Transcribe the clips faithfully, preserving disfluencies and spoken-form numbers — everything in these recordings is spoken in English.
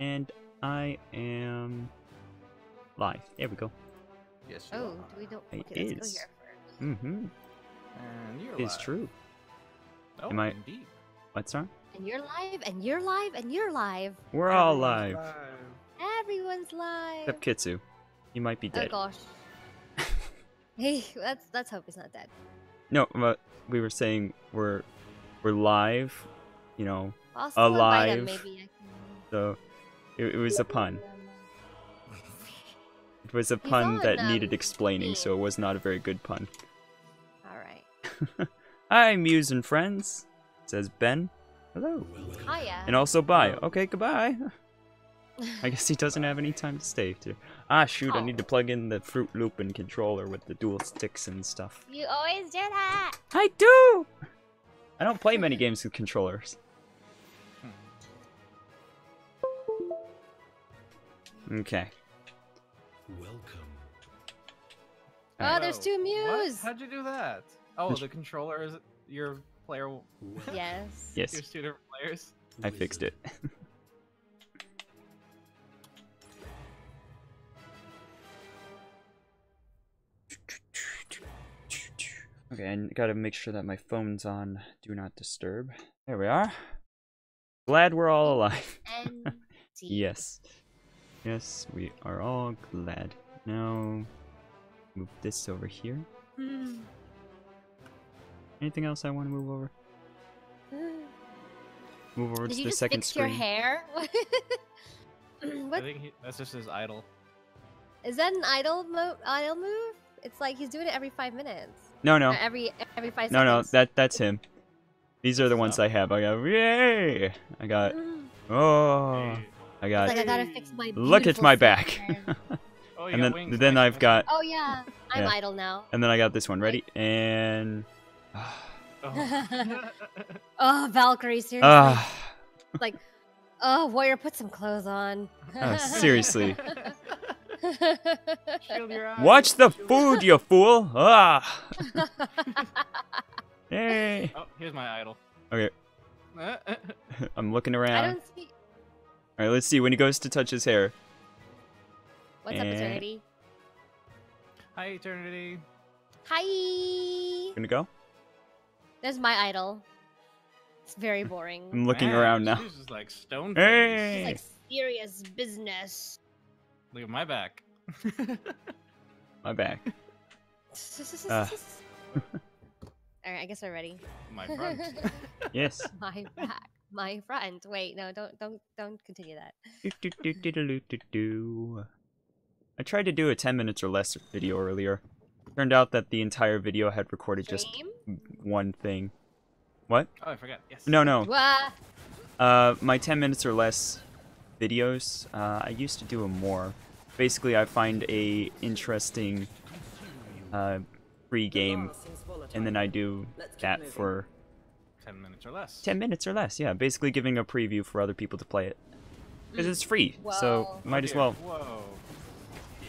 And I am live. There we go. Yes, you oh, are. Do we don't? Okay, it let's is. Go here first. Mm-hmm. And you're it's live. True. Oh, am I... indeed. What's wrong? And you're live, and you're live, and you're live. We're all live. live. Everyone's live. Except Kitsu. You might be dead. Oh gosh. Hey, let's let's hope he's not dead. No, but we were saying we're we're live. You know, I'll still alive. Him, maybe I can... So it, it was a pun. It was a pun that them. needed explaining, so it was not a very good pun. Alright. Hi, Muse and friends, says Ben. Hello. Hiya. And also bye. Okay, goodbye. I guess he doesn't have any time to stay, too. Ah, shoot, oh. I need to plug in the Fruit Loop and controller with the dual sticks and stuff. You always do that! I do! I don't play many games with controllers. Okay. Welcome. Oh, there's two Mews! How'd you do that? Oh, the controller is your player. Yes. Yes. There's two different players. I fixed it. Okay, I gotta make sure that my phone's on Do Not Disturb. There we are. Glad we're all alive. Yes. Yes, we are all glad. Now, move this over here. Mm. Anything else I want to move over? Mm. Move over Did to the second screen. Did you just fix your hair? What? I think he, that's just his idle. Is that an idle, mo idle move? It's like he's doing it every five minutes. No, no. Uh, every every five no, seconds. No, that that's him. These are the ones oh. I have. I got yay. I got oh. I got. Like I gotta fix my look at my back. Oh, and then wings, then I've got. Oh yeah, I'm yeah. idle now. And then I got this one ready and. Oh. Oh, Valkyrie, seriously. Uh. Like, oh, warrior, put some clothes on. Oh, seriously. Watch the food, you fool! Ah! Hey! Oh, here's my idol. Okay. I'm looking around. I don't see. All right, let's see when he goes to touch his hair. What's and... up, Eternity? Hi, Eternity. Hi. Gonna go? There's my idol. It's very boring. I'm looking Man, around now. This is like stone. Hey! This is like serious business. Look at my back. My back. uh. Alright, I guess we're ready. My front. Yes. My back. My front. Wait, no, don't don't don't continue that. Do, do, do, do, do, do, do. I tried to do a ten minutes or less video earlier. Turned out that the entire video had recorded Dream? just one thing. What? Oh, I forgot. Yes. No, no. What? Uh my ten minutes or less videos. Uh, I used to do them more. Basically, I find a interesting uh, free game, and then I do that for ten minutes or less. Ten minutes or less, yeah. Basically, giving a preview for other people to play it because it's free, Whoa. so might as well. Whoa.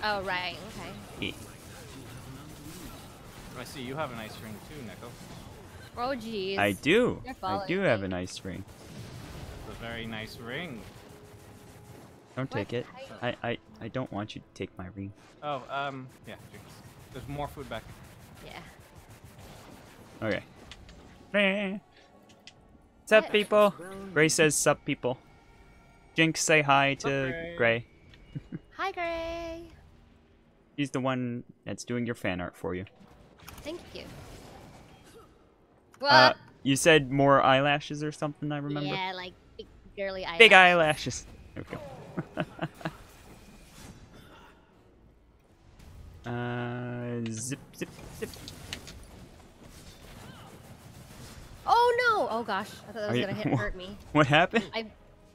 Oh right, okay. Yeah. I see you have an ice ring too, Neko. Oh geez. I do. I do me. have an ice ring. It's a very nice ring. Don't what? take it. I, I I don't want you to take my ring. Oh, um, yeah. There's more food back. Yeah. Okay. Sup, people? Gray says sup, people. Jinx, say hi to okay. Gray. Hi, Gray. He's the one that's doing your fan art for you. Thank you. What? Uh, you said more eyelashes or something, I remember. Yeah, like big girly eyelashes. Big eyelashes. There we go. uh, zip, zip, zip. Oh no! Oh gosh, I thought that was you, gonna hit, hurt me. What happened? I,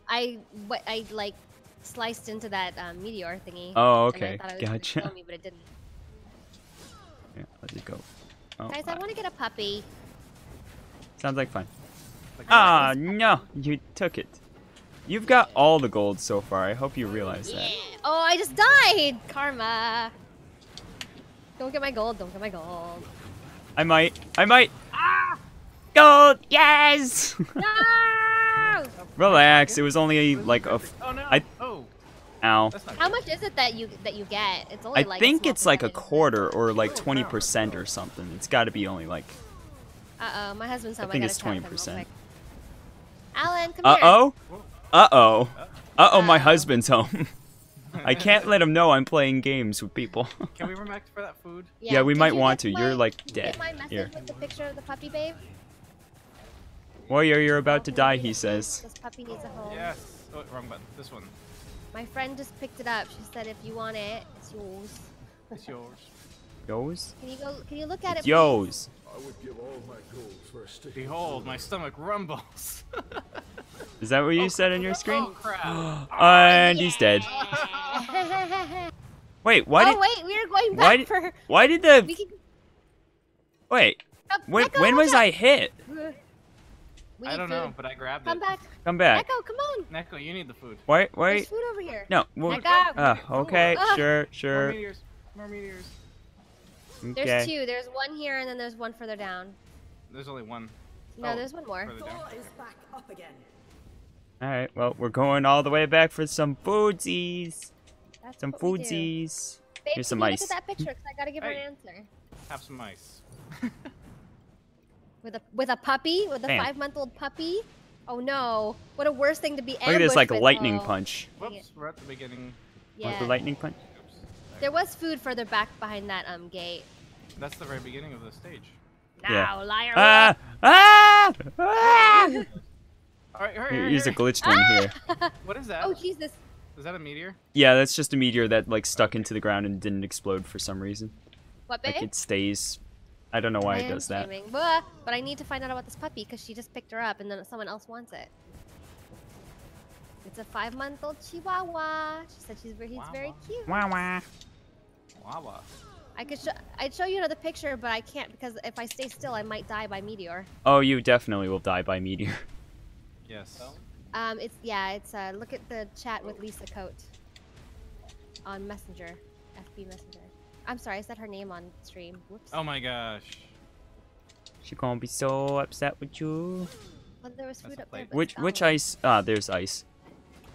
I, what, I like sliced into that um, meteor thingy. Oh, okay, and I thought it was gotcha. Gonna kill me, but it didn't. Yeah, let it go. Oh, Guys, I, I want to get a puppy. Sounds like fun. Ah, like oh, no, you took it. You've got all the gold so far. I hope you realize yeah. that. Oh, I just died! Karma. Don't get my gold. Don't get my gold. I might. I might. Ah! Gold! Yes! No! Relax. It was only like a. F oh, no. I, Ow. How much is it that you that you get? It's only I like think it's like a quarter or like twenty percent or something. It's got to be only like. Uh oh, my husband's home. I think I it's twenty percent. Alan, come uh -oh. here. Uh oh. Uh oh. Uh oh, my husband's home. I can't let him know I'm playing games with people. Can we remake for that food? Yeah, yeah we Did might you want to. My, you're like dead. My message here. With the picture of the puppy, babe? Warrior, you're about to die. He says. This puppy needs a home. Yes. Oh, wrong button. This one. My friend just picked it up. She said, "If you want it, it's yours." It's yours. Yours? Can you go? Can you look at it's it? Yours. I would give all my gold for a stick. Behold, my stomach rumbles. Is that what you oh, said on your screen? Oh, crap. And yeah. He's dead. Wait, why oh, did? Oh wait, we were going back why did, for. Why did the? Can... Wait. Uh, when when was up. I hit? We I don't food. know, but I grabbed Come it. Come back. Come back. Neko, come on. Neko, you need the food. Wait, wait. There's food over here. No. Well, Neko. Uh, okay, Ooh. sure, sure. More meteors. More meteors. Okay. There's two. There's one here, and then there's one further down. There's only one. No, oh, there's one more. Thor is back up again. All right. Well, we're going all the way back for some foodsies. That's some foodsies. Babe, Here's some ice. Look at that picture, because I gotta give hey. her an answer. Have some ice. With a with a puppy, with a five-month-old puppy. Oh no! What a worse thing to be ambushed. Look at this, like a lightning oh. punch. Whoops! We're at the beginning. Yeah. Like the lightning punch. Oops. There was food further back behind that um gate. That's the very beginning of the stage. Now, yeah. liar! Ah! Ah! Ah! All right, hurry, hurry, Here's hurry. a glitched one ah! here. What is that? Oh Jesus! Is that a meteor? Yeah, that's just a meteor that like stuck okay. into the ground and didn't explode for some reason. What? Babe? Like it stays. I don't know why I it does that. But I need to find out about this puppy because she just picked her up and then someone else wants it. It's a five-month-old Chihuahua. She said she's he's Wawa. very cute. Wawa. Wawa. I could show I'd show you another picture, but I can't because if I stay still, I might die by meteor. Oh, you definitely will die by meteor. Yes. Um, it's yeah. It's uh, look at the chat with Lisa Coat on Messenger, F B Messenger. I'm sorry, I said her name on stream. Whoops. Oh my gosh. She gonna be so upset with you. Well, there was food up there, which which ice? Ah, there's ice.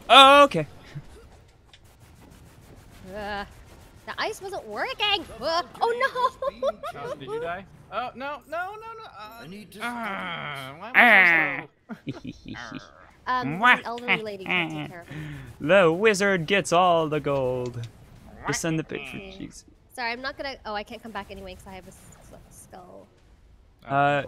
Oh, okay. Uh, the ice wasn't working. Uh, oh no! Oh, did you die? Oh no no no no! Uh, I need to. Uh, why so... um, the elderly lady can take care of him. The wizard gets all the gold. Just send the picture, jeez. Sorry, I'm not gonna. Oh, I can't come back anyway because I have a skull. Uh,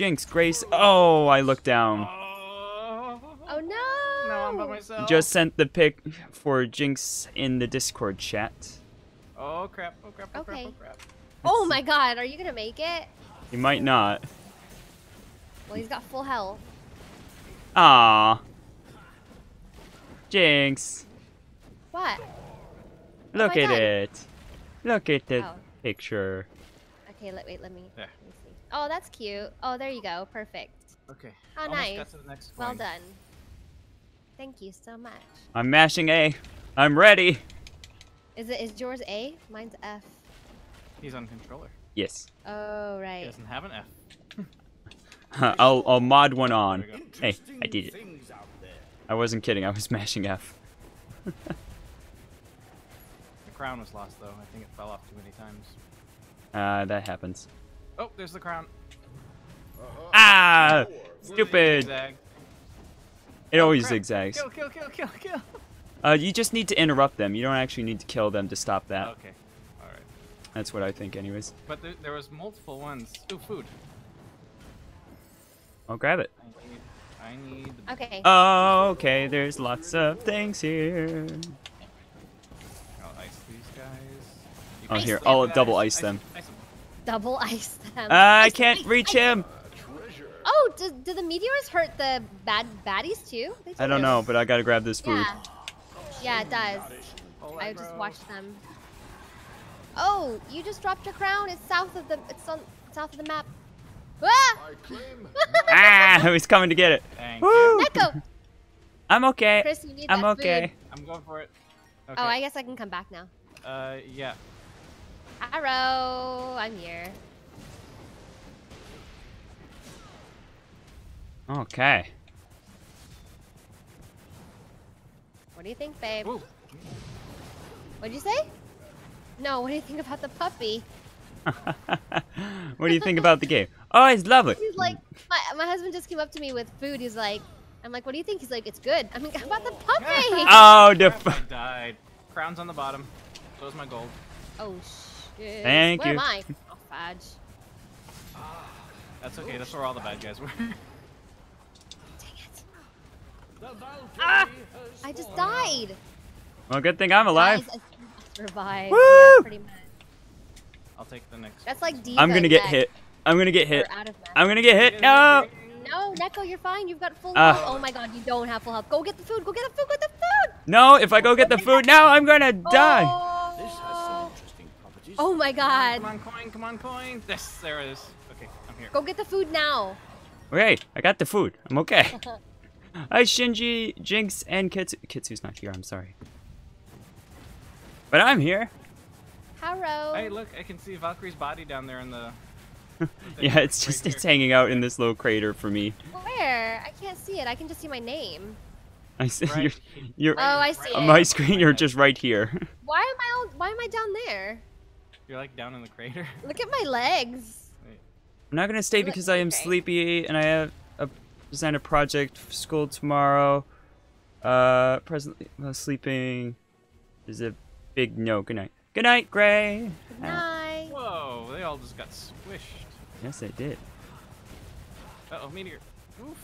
Jinx, Grace. Oh, I looked down. Oh no! No, I'm by myself. Just sent the pic for Jinx in the Discord chat. Oh crap! Oh crap! Oh, okay. Crap, oh, crap. Oh my God, are you gonna make it? You might not. Well, he's got full health. Ah. Jinx. What? Look oh at God. it. Look at the oh. picture. Okay, let, wait, let me, yeah. let me see. Oh, that's cute. Oh, there you go. Perfect. Okay. Oh, Almost nice. Got to the next well done. Thank you so much. I'm mashing A. I'm ready. Is it? Is yours A? Mine's F. He's on controller. Yes. Oh, right. He doesn't have an F. I'll, I'll mod one on. Hey, I did it. I wasn't kidding. I was mashing F. Crown was lost though. I think it fell off too many times. Uh, that happens. Oh, there's the crown. Uh-huh. Ah! Oh, stupid! Zigzag. It oh, always crap. zigzags. Kill, kill, kill, kill, kill! Uh, you just need to interrupt them. You don't actually need to kill them to stop that. Okay. Alright. That's what I think anyways. But there, there was multiple ones. Ooh, food. I'll grab it. I need... I need the... Okay. Oh, okay. There's lots of things here. Oh, ice here, I'll double ice, ice them. Ice, ice, ice. Double ice them. Uh, ice, I can't ice, reach ice. him. Oh, do, do the meteors hurt the bad baddies too? They do I don't know, but I gotta grab this food. Yeah, yeah it does. Oh, I just watched them. Oh, you just dropped your crown. It's south of the. It's on south of the map. Ah! ah! He's coming to get it. Thank Woo! Neko. I'm okay. Chris, you need I'm that okay. Food. I'm going for it. Okay. Oh, I guess I can come back now. Uh, yeah. Arrow, I'm here. Okay. What do you think, babe? Ooh, What'd you say? No, what do you think about the puppy? What do you think about the game? Oh, he's lovely. He's like, my, my husband just came up to me with food. He's like, I'm like, what do you think? He's like, it's good. I'm like, how about the puppy? Oh, the f died. Crown's on the bottom. So's my gold. Oh, shit. Thank where you. Where am I? Oh, fudge. Uh, that's okay. Ooh, that's where all the bad guys were. Dang it. Ah! I just died. Well, good thing I'm alive. Guys, I survived. Woo! Yeah, pretty much. I'll take the next. That's like Diva. I'm gonna get hit. I'm gonna get hit. I'm gonna get hit. No. No, Neko, you're fine. You've got full uh, health. Oh my God, you don't have full health. Go get the food. Go get the food. Go get the food. No, if I go get the food now, I'm gonna oh. die. This has some interesting properties. Oh my God. Come on, coin. Come on, coin. Yes, there it is. Okay, I'm here. Go get the food now. Okay, I got the food. I'm okay. Hi, Shinji, Jinx, and Kitsu. Kitsu's not here. I'm sorry. But I'm here. Hello. Hey, look, I can see Valkyrie's body down there in the... the yeah, it's just, right it's here. hanging out in this little crater for me. Where? I can't see it. I can just see my name. I see right. you're, you're, oh, I see on it. my screen, you're just right here. Why am I all, Why am I down there? You're like down in the crater. Look at my legs. Wait. I'm not going to stay because I am okay. sleepy and I have a design a project for school tomorrow. Uh, presently uh, sleeping is a big no. Good night. Good night, Gray. Good night. Whoa, they all just got squished. Yes, they did. Uh-oh, meteor. Oof.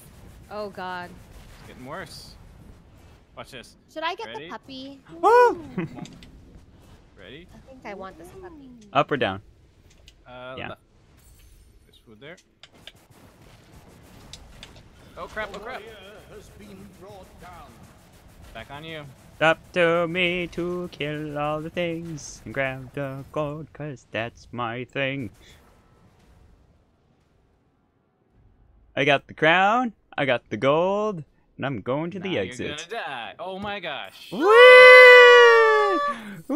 Oh, God. It's getting worse. Watch this. Should I get Ready? the puppy? Oh! Ready? I think I want this puppy. Up or down? Uh, yeah. Left. There's food there. Oh, crap, oh, crap. Has been brought down. Back on you. Up to me to kill all the things and grab the gold, cause that's my thing. I got the crown, I got the gold, and I'm going to now the exit. You're gonna die. Oh my gosh. Woo!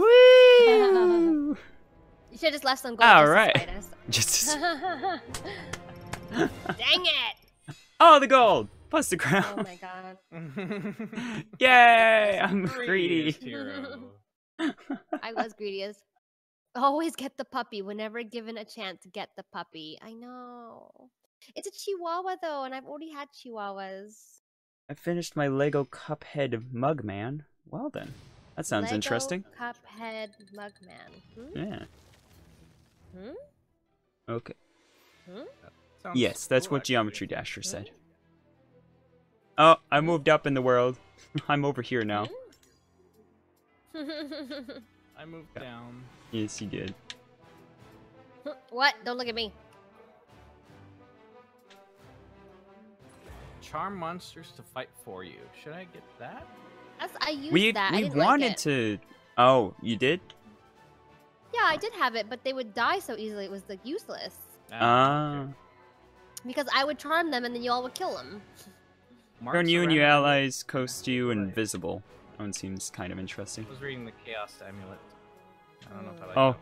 Woo! You should have just left some gold. Alright. Just to dang it! Oh, the gold! Plus the crown. Oh my God. Yay! I'm greedy. I was greedy as. Always get the puppy whenever given a chance. Get the puppy. I know. It's a Chihuahua though, and I've already had Chihuahuas. I finished my Lego Cuphead Mugman. Well then, that sounds Lego interesting. Cuphead Mugman. Hmm? Yeah. Hmm. Okay. Hmm? That yes, that's cool, what actually. Geometry Dasher said. Hmm? Oh, I moved up in the world. I'm over here now. I moved down. Yes, you did. What? Don't look at me. Charm monsters to fight for you. Should I get that? That's, I used we, that. We I wanted like to... Oh, you did? Yeah, I did have it, but they would die so easily. It was like useless. Ah. Uh. Because I would charm them and then you all would kill them. Turn you and your allies coast you invisible. That one seems kind of interesting. I was reading the Chaos Amulet. I don't know if I like oh.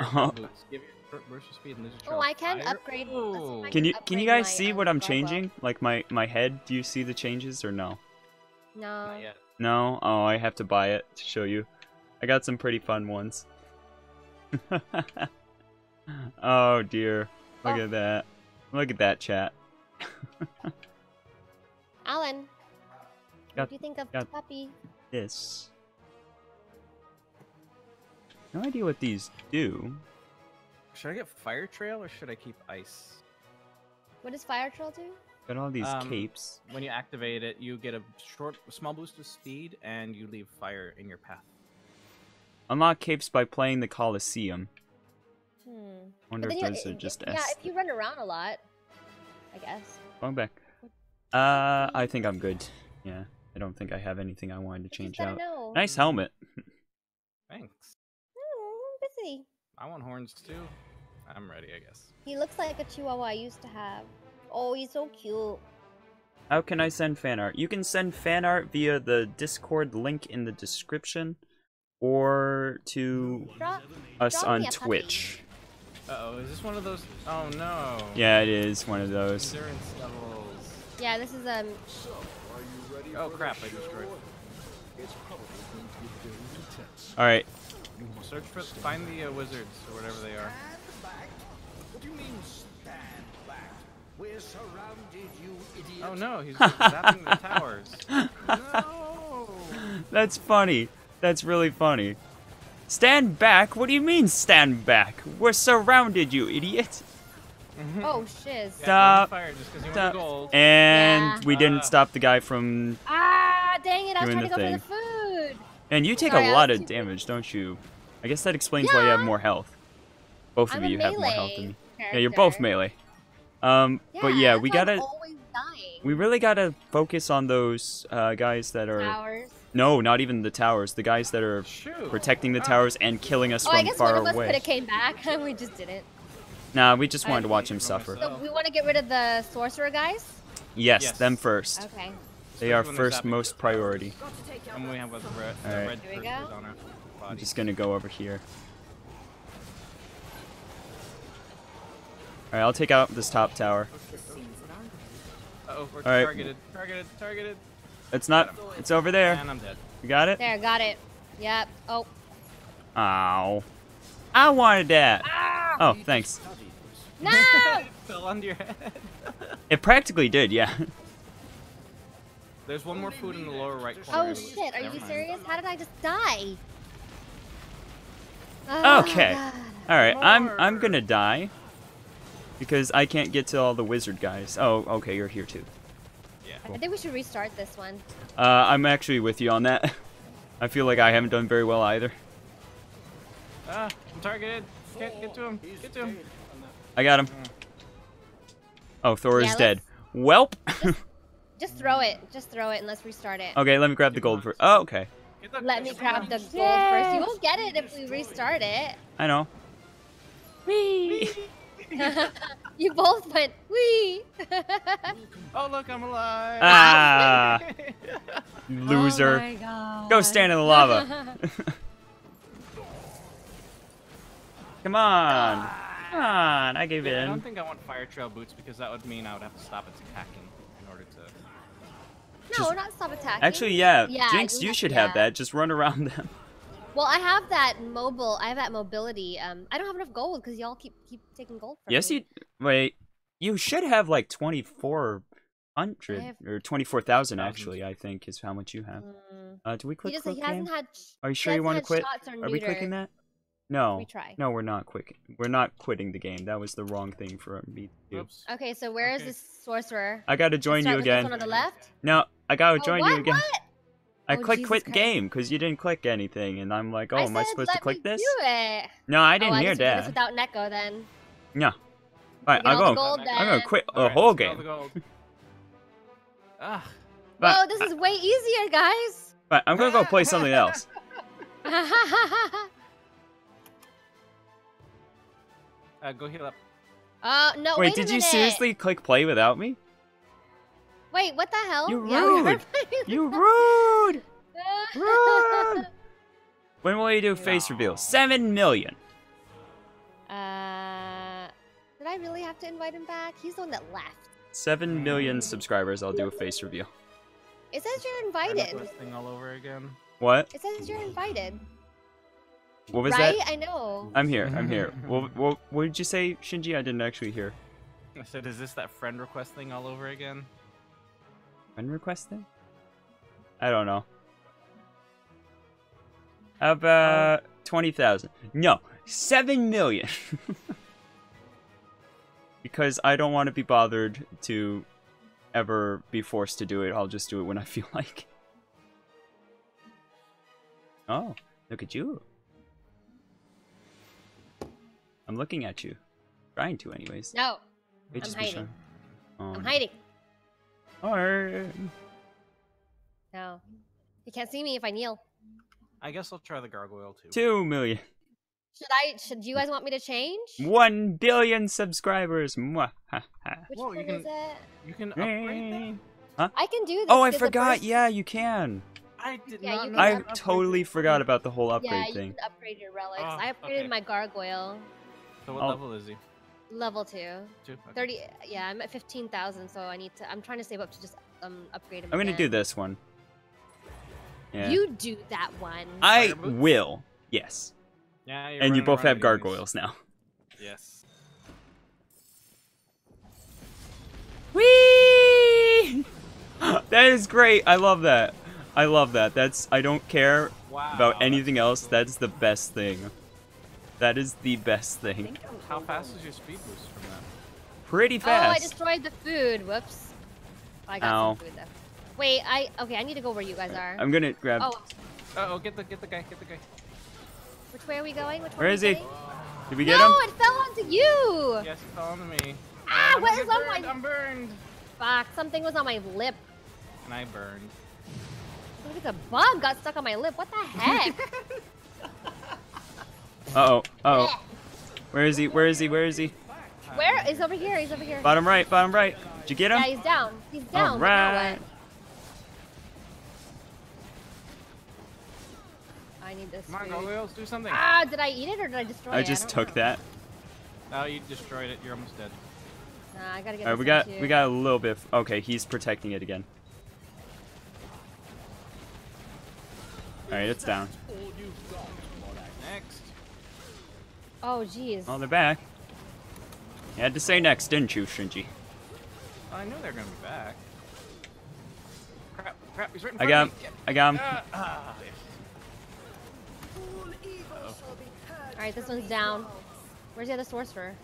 that one. Fire oh. Give your burst speed and lose your oh, I can fire. upgrade. Oh. Can, can you upgrade can you guys my, see um, what I'm changing? Wawa. Like my my head. Do you see the changes or no? No. Not yet. No. Oh, I have to buy it to show you. I got some pretty fun ones. Oh dear! Look oh. at that! Look at that chat. Alan, got, what do you think of the puppy? This. No idea what these do. Should I get Fire Trail or should I keep Ice? What does Fire Trail do? Got all these um, capes. When you activate it, you get a short, small boost of speed, and you leave fire in your path. Unlock capes by playing the Colosseum. Hmm. Wonder if those you, are just S. Yeah, if you run around a lot, I guess. Going back. Uh, I think I'm good. Yeah, I don't think I have anything I wanted to change out. Know. Nice helmet. Thanks. Oh, I'm busy. I want horns too. I'm ready, I guess. He looks like a Chihuahua I used to have. Oh, he's so cute. How can I send fan art? You can send fan art via the Discord link in the description, or to draw, us draw on Twitch. Uh-oh, is this one of those? Oh no. Yeah, it is one of those. They're in several. Yeah, this is um. So, are you ready oh crap! I destroyed. All right. Search for, find the uh, wizards or whatever they are. What do you mean stand back? We're surrounded, you idiot. Oh no, he's zapping the towers. No. That's funny. That's really funny. Stand back? What do you mean stand back? We're surrounded, you idiot. Oh shiz. Stop. Yeah, just stop. Gold. And yeah. we didn't uh. stop the guy from. Ah, dang it! I was trying to go thing. for the food. And you take Sorry, a lot of damage, don't you? I guess that explains yeah. why you have more health. Both I'm of you have more health than me. Character. Yeah, you're both melee. Um, yeah, but yeah, we gotta. We really gotta focus on those uh, guys that are. Towers. No, not even the towers. The guys that are Shoot. protecting the towers and killing us oh, from I guess far one of us away. Could have came back, and we just didn't. Nah, we just wanted to watch him suffer. So we want to get rid of the sorcerer guys. Yes, yes. them first. Okay. They are first most priority. Alright, I'm just gonna go over here. Alright, I'll take out this top tower. Uh-oh, we're targeted, targeted, targeted. It's not, it's over there. And I'm dead. You got it? There, got it. Yep, oh. Ow. I wanted that. Ow. Oh, thanks. No! It fell under your head. It practically did, yeah. There's one more food in the lower right corner. Oh shit, are Never you mind. serious? How did I just die? Oh, okay. Alright, I'm I'm gonna die. Because I can't get to all the wizard guys. Oh, okay, you're here too. Yeah. Cool. I think we should restart this one. Uh, I'm actually with you on that. I feel like I haven't done very well either. Ah, I'm targeted. Get, get to him. Get to him. I got him. Oh, Thor yeah, is dead. Welp. Just throw it. Just throw it and let's restart it. Okay, let me grab the gold first. Oh, okay. Let me grab the gold first. You won't get it if we restart it. I know. Wee! You both went, wee! Oh, look, I'm alive! Ah! Loser. Oh my God. Go stand in the lava. Come on. Come on, I gave yeah, in. I don't think I want fire trail boots because that would mean I would have to stop its attacking. No, just, we're not stop attacking. Actually, yeah, yeah Jinx, you have, should yeah. have that. Just run around them. Well, I have that mobile. I have that mobility. Um, I don't have enough gold because y'all keep keep taking gold from yes, me. you. Wait, you should have like twenty four hundred have... or twenty four thousand. Actually, I think is how much you have. Mm. Uh, do we click? He just, click he hasn't game? Had, Are you sure you want to quit? Are we clicking that? No. We try. No, we're not quick. We're not quitting the game. That was the wrong thing for me to do. Oops. Okay, so where okay. is this sorcerer? I gotta join you again. This one on the left? No. I gotta oh, join what? you again. What? I oh, clicked Jesus quit Christ. game because you didn't click anything, and I'm like, oh, I am said, I supposed let to click me this? Do it. No, I didn't oh, hear I that. This without Neko, then. No. All right, I'll all go. Gold, I'm gonna quit all the right, whole game. The ah. but, Whoa, this is way easier, guys. But I'm gonna go play something else. uh, go heal up. Uh, no. Wait, wait a did minute. you seriously click play without me? Wait, what the hell? You rude! Yeah, you rude! Rude! When will you do face no. reveal? Seven million. Uh, did I really have to invite him back? He's the one that left. Seven million subscribers. I'll do a face reveal. It says you're invited. This thing all over again. What? It says you're invited. What was right? that? Right, I know. I'm here. I'm here. what, what, what did you say, Shinji? I didn't actually hear. I said, is this that friend request thing all over again? Friend request thing? I don't know. How about um, twenty thousand? No, seven million. Because I don't want to be bothered to ever be forced to do it. I'll just do it when I feel like. Oh, look at you. I'm looking at you. Trying to anyways. No, I'm hiding. Oh, I'm no. hiding. Or... No. You can't see me if I kneel. I guess I'll try the gargoyle too. Two million. Should I? Should you guys want me to change? One billion subscribers. Mwah. Ha, ha. Which Whoa, one you can, is it? You can upgrade them? Huh? I can do this. Oh, I forgot. First... Yeah, you can. I did yeah, not. Know I totally it. forgot about the whole upgrade yeah, you thing. Can upgrade your relics. Oh, I upgraded okay. my gargoyle. So what oh. level is he? Level two. two? Okay. thirty. Yeah, I'm at fifteen thousand, so I need to. I'm trying to save up to just um upgrade him. I'm again. gonna do this one. Yeah. You do that one. I will. Yes. Yeah, you're and you both have gargoyles now. Yes. Whee! That is great. I love that. I love that. That's. I don't care wow, about anything else. Cool. That's the best thing. That is the best thing. How fast is your speed boost from that? Pretty fast. Oh, I destroyed the food. Whoops. I got Ow. some food though. Wait, I okay. I need to go where you guys are. I'm gonna grab. Oh. Uh oh, get the get the guy, get the guy. Which way are we going? Which where is he? Going? Did we get no, him? No, it fell onto you. Yes, it fell onto me. Ah, I'm what is on my? I'm burned. Fuck! Something was on my lip. And I burned. Look at the bug got stuck on my lip. What the heck? uh oh. Uh oh. Where is he? Where is he? Where is he? Where? He's over here. He's over here. Bottom right. Bottom right. Did you get him? Yeah, he's down. He's down. All right. I need this. Come on, gargoyles, do something. Ah, did I eat it or did I destroy it? I just took that. Oh, you destroyed it. You're almost dead. Nah, I gotta get. All right, we got we got a little bit. Of, okay, he's protecting it again. All right, it's down. Next. Oh, jeez. Oh, they're back. You had to say next, didn't you, Shinji? Well, I knew they were gonna be back. Crap! Crap! He's right in front of me. I got him. I got him. Alright, this one's down. Where's the other sorcerer?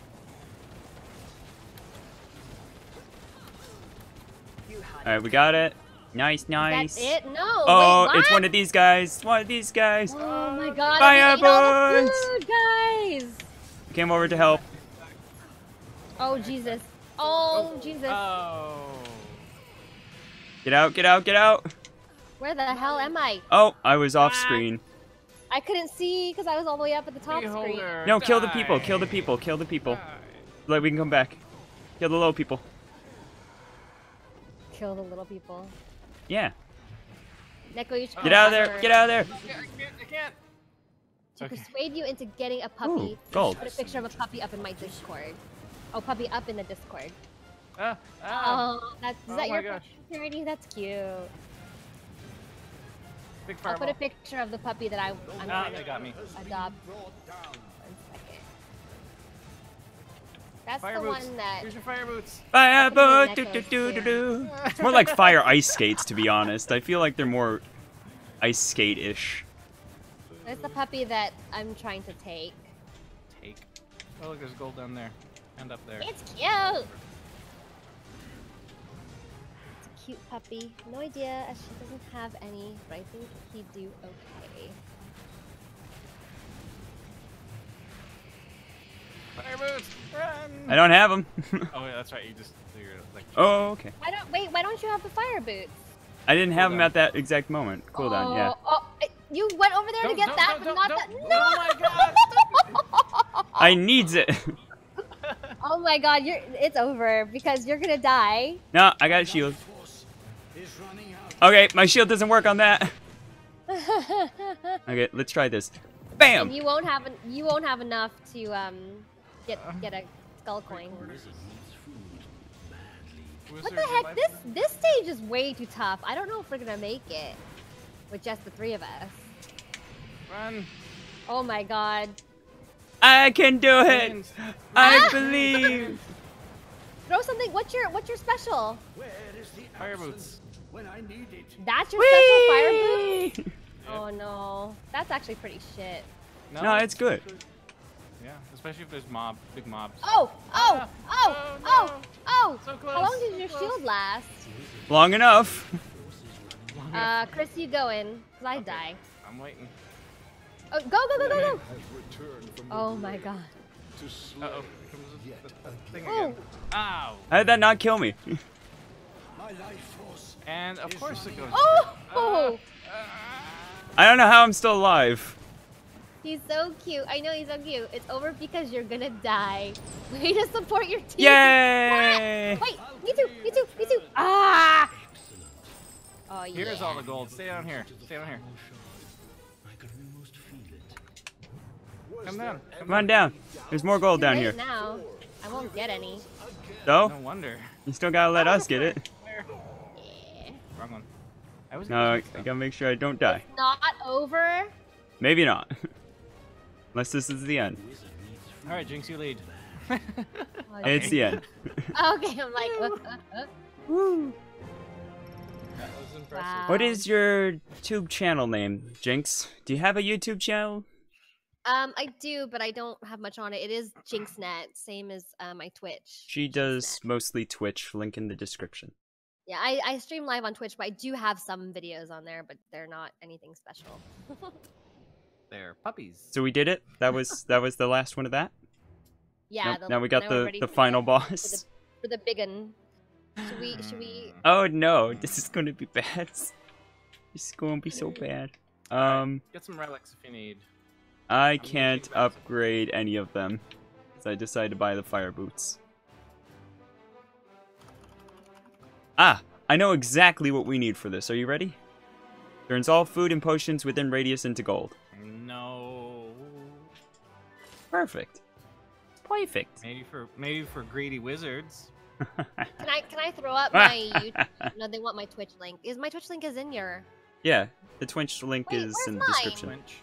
Alright, we got it. Nice, nice. That's it? No! Oh, wait, it's one of these guys. One of these guys. Oh my god. Fireballs! Guys! Came over to help. Oh, Jesus. Oh, Jesus. Oh. Get out, get out, get out. Where the hell am I? Oh, I was off screen. I couldn't see because I was all the way up at the top screen. No, die. Kill the people, kill the people, kill the people. Die. Like we can come back. Kill the little people. Kill the little people. Yeah. Neko, you should get out of there, get out of there. I can't, I can't. To okay. persuade you into getting a puppy, Ooh, put a picture of a puppy up in my Discord. Oh, puppy up in the Discord. Uh, uh, oh, that's, is oh that your gosh. Puppy? That's cute. I'll put a picture of the puppy that I, I'm oh, trying to got me. adopt. One second. That's fire the boots. one that... Here's your fire boots. Fire boots! Do, do, do, do, do. It's more like fire ice skates, to be honest. I feel like they're more ice skate-ish. That's the puppy that I'm trying to take. Take? Oh, look, there's gold down there. And up there. It's cute! Cute puppy. No idea, as she doesn't have any, but I think he'd do okay. Fire boots, run! I don't have them. Oh, yeah, that's right. You just figured it. Like, oh, okay. Why don't wait? Why don't you have the fire boots? I didn't have cool them down. at that exact moment. Cool oh, down. Yeah. Oh, you went over there don't, to get don't, that, don't, but not that. No! Oh my god! I needs it. Oh my god! You're. It's over because you're gonna die. No, I got a shield. Okay, my shield doesn't work on that. Okay, let's try this. Bam! And you won't have an, you won't have enough to um get get a skull coin. What the heck? This this stage is way too tough. I don't know if we're gonna make it with just the three of us. Run! Oh my god! I can do it! I believe. Throw something. What's your what's your special? Where is the fire boots? When I need it. That's your Whee! special fire boots? Oh no. That's actually pretty shit. No, no it's good. good. Yeah, especially if there's mob, big mobs. Oh, oh, oh, oh, oh. No. oh. So close, How long did so your close. shield last? Long enough. uh, Chris, you go in, cause I okay. die. I'm waiting. Oh, go, go, go, go, go. Oh my god. Uh oh. Oh. Ow. How did that not kill me? And of course it goes. Oh! oh. Uh, uh, I don't know how I'm still alive. He's so cute. I know he's so cute. It's over because you're gonna die. Way to support your team. Yay! Ah, wait, me too, me too, me too. Ah! Oh yeah. Here's all the gold. Stay down here. Stay down here. Come down. Come, Come on down. There's more gold down here. Now. I won't get any. So? No wonder. You still gotta let us get it. Yeah. Wrong one. I was. No, I, I gotta make sure I don't die. It's not over. Maybe not. Unless this is the end. All right, Jinx, you lead. It's the end. Okay, I'm like. Woo. Woo. That was impressive. Wow. What is your YouTube channel name, Jinx? Do you have a YouTube channel? Um, I do, but I don't have much on it. It is JinxNet, same as uh, my Twitch. She does JinxNet. Mostly Twitch. Link in the description. Yeah, I, I stream live on Twitch, but I do have some videos on there, but they're not anything special. They're puppies. So we did it. That was that was the last one of that. Yeah. Nope. Now we got the the final boss. For the, for the big one. Should we? Should we? Oh no! This is gonna be bad. This is gonna be so bad. Um. Right, get some relics if you need. I can't upgrade any of them, so I decided to buy the fire boots. Ah! I know exactly what we need for this. Are you ready? Turns all food and potions within radius into gold. No. Perfect. Perfect. Maybe for maybe for greedy wizards. Can I can I throw up my YouTube? No, they want my Twitch link. Is my Twitch link is in your? Yeah, the Twitch link Wait, is in the description. Twitch?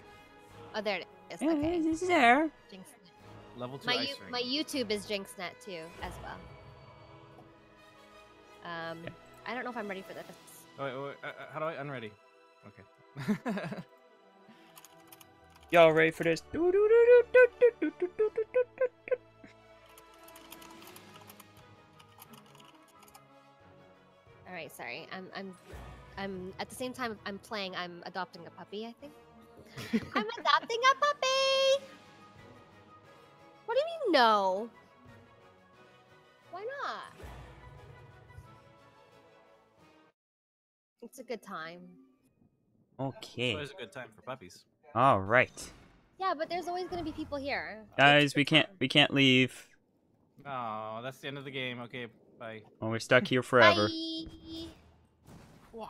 Oh, there it is. Yes, yeah, okay. It's there. JinxNet. Level two my, ice ring. My YouTube is JinxNet too, as well. Um, yeah. I don't know if I'm ready for this. Oh, wait, wait, uh, how do I? I'm ready. Okay. Y'all ready for this? All right. Sorry. I'm. I'm. I'm. At the same time, I'm playing. I'm adopting a puppy. I think. I'm adopting a puppy! What do you mean no? Why not? It's a good time. Okay. It's always a good time for puppies. Alright. Yeah, but there's always gonna be people here. Guys, we can't we can't leave. Oh, that's the end of the game. Okay, bye. Well, we're stuck here forever. Bye. Wow.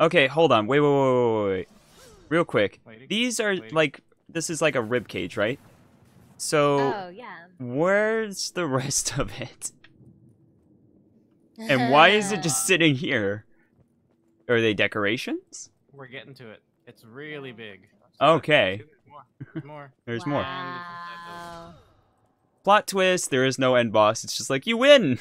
Okay, hold on. Wait, wait, wait, wait, wait. Real quick, waiting, these are waiting. like, this is like a rib cage, right? So, oh, yeah. Where's the rest of it? And why is it just sitting here? Are they decorations? We're getting to it. It's really big. Okay. There's more. There's more. Wow. more. Plot twist, there is no end boss. It's just like, you win!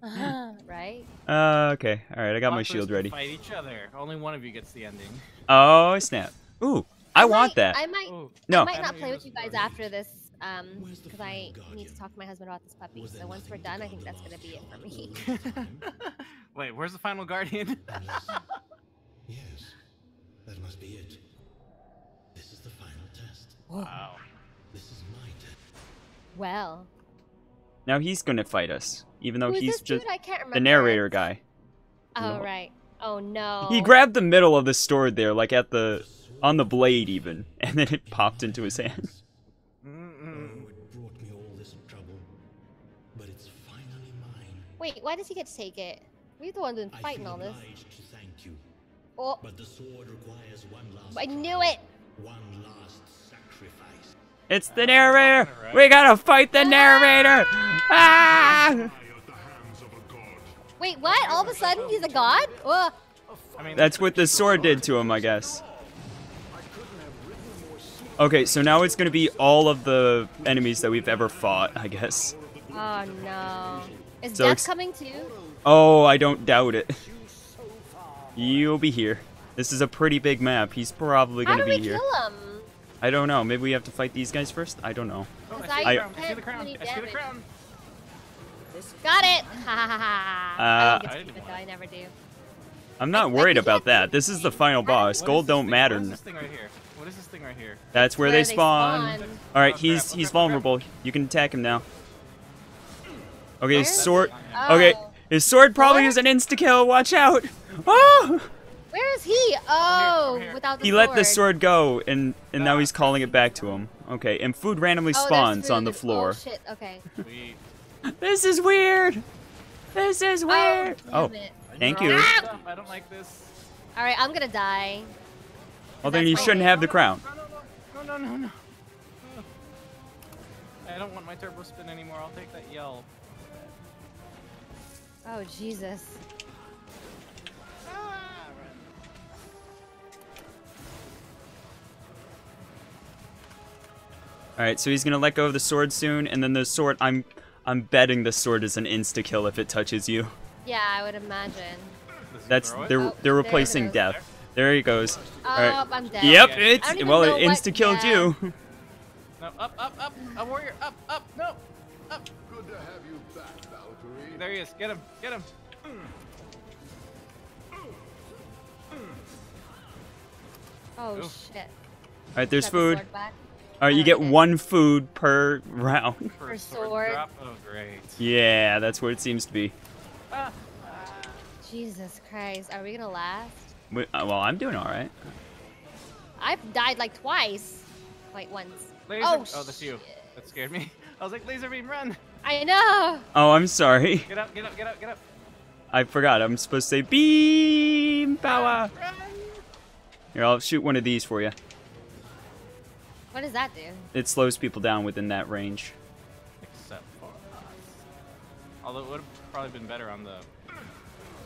Uh, right? Uh, okay. Alright, I got Walkers my shield ready. Fight each other. Only one of you gets the ending. Oh, snap. Ooh, I, I want might, that. I might, no. I might not I play with you guys after this, um, because I guardian? need to talk to my husband about this puppy. So once we're done, I think that's going to be it for me. Wait, where's the final guardian? Yes, that must be it. This is the final test. Wow. This is my test. Well. Now he's going to fight us. Even though Who's he's just the narrator guy. Oh, no. right. Oh, no. He grabbed the middle of the sword there, like at the, on the blade even, and then it popped into his hand. Mm-mm. Oh, it brought me all this trouble, but it's finally mine. Wait, why does he get to take it? We're the one that's fighting all this. Thank you, oh. But the sword requires one last I knew it. One last sacrifice. It's the narrator. Uh, right. We gotta fight the narrator. Ah! ah! Wait, what? All of a sudden he's a god? Ugh. That's what the sword did to him, I guess. Okay, so now it's gonna be all of the enemies that we've ever fought, I guess. Oh no. Is so death coming too? Oh, I don't doubt it. You'll be here. This is a pretty big map. He's probably gonna How do be we here. Kill him? I don't know. Maybe we have to fight these guys first? I don't know. Oh, I, I, see I, the crown. I see the crown. Got it! Ha ha ha! I don't get to keep it though, I never do. I'm not worried about that. This is the final boss. Gold don't matter. What is this thing right here? What is this thing right here? That's where they spawn. Alright, he's he's vulnerable. You can attack him now. Okay, his sword. Okay, his sword probably is an insta kill. Watch out! Oh! Where is he? Oh, without the sword. He let the sword go, and and now he's calling it back to him. Okay, and food randomly spawns on the floor. Oh shit! Okay. This is weird. This is weird. Oh, oh thank you. Ah! I don't like this. All right, I'm gonna die. Well, then you shouldn't have the crown. No, no, no, no, no. I don't want my turbo spin anymore. I'll take that yell. Oh Jesus. Ah. Alright, so he's gonna let go of the sword soon, and then the sword, I'm I'm betting the sword is an insta-kill if it touches you. Yeah, I would imagine. That's they're oh, they're replacing death. There he goes. Oh, right. I'm dead. Yep, okay. it's well it insta-killed yeah. you. No, up, up, up, a warrior, up, up, no, up. Good to have you back, Valkyrie. There he is, get him, get him. Oh, oh. shit. Alright, there's food. All right, you get one food per round. Per sword. Drop. Oh, great. Yeah, that's what it seems to be. Ah. Jesus Christ, are we gonna last? We, uh, well, I'm doing all right. I've died like twice, like once. Laser, oh, oh, that's you. That scared me. I was like, laser beam, run. I know. Oh, I'm sorry. Get up, get up, get up, get up. I forgot. I'm supposed to say beam power. Run, run. Here, I'll shoot one of these for you. What does that do? It slows people down within that range. Except for us. Although it would have probably been better on the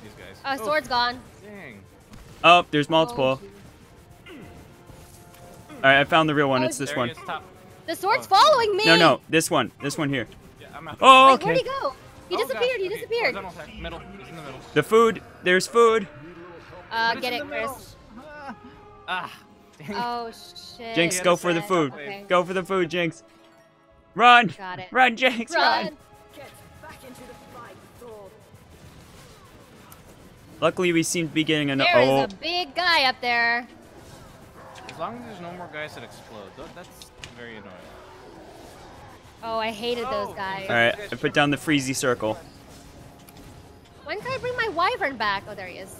these guys. Oh, oh. sword's gone. Dang. Oh, there's multiple. Oh, alright, I found the real one. Oh, it's this one. Top. The sword's oh. following me! No, no, this one. This one here. Yeah, I'm out. Oh, okay. Wait, where'd he go? He oh, disappeared, gosh. he okay. disappeared. Middle. He's in the middle. The food. There's food. Uh, get it, Chris. Ah. Oh shit. Jinx, go for the food. Okay. Go for the food, Jinx. Run! Got it. Run, Jinx, run! run. Get back into the fight, Thor. Luckily, we seem to be getting an. There oh. is a big guy up there. As long as there's no more guys that explode, that's very annoying. Oh, I hated oh. those guys. Alright, I put down the freezy circle. When can I bring my wyvern back? Oh, there he is.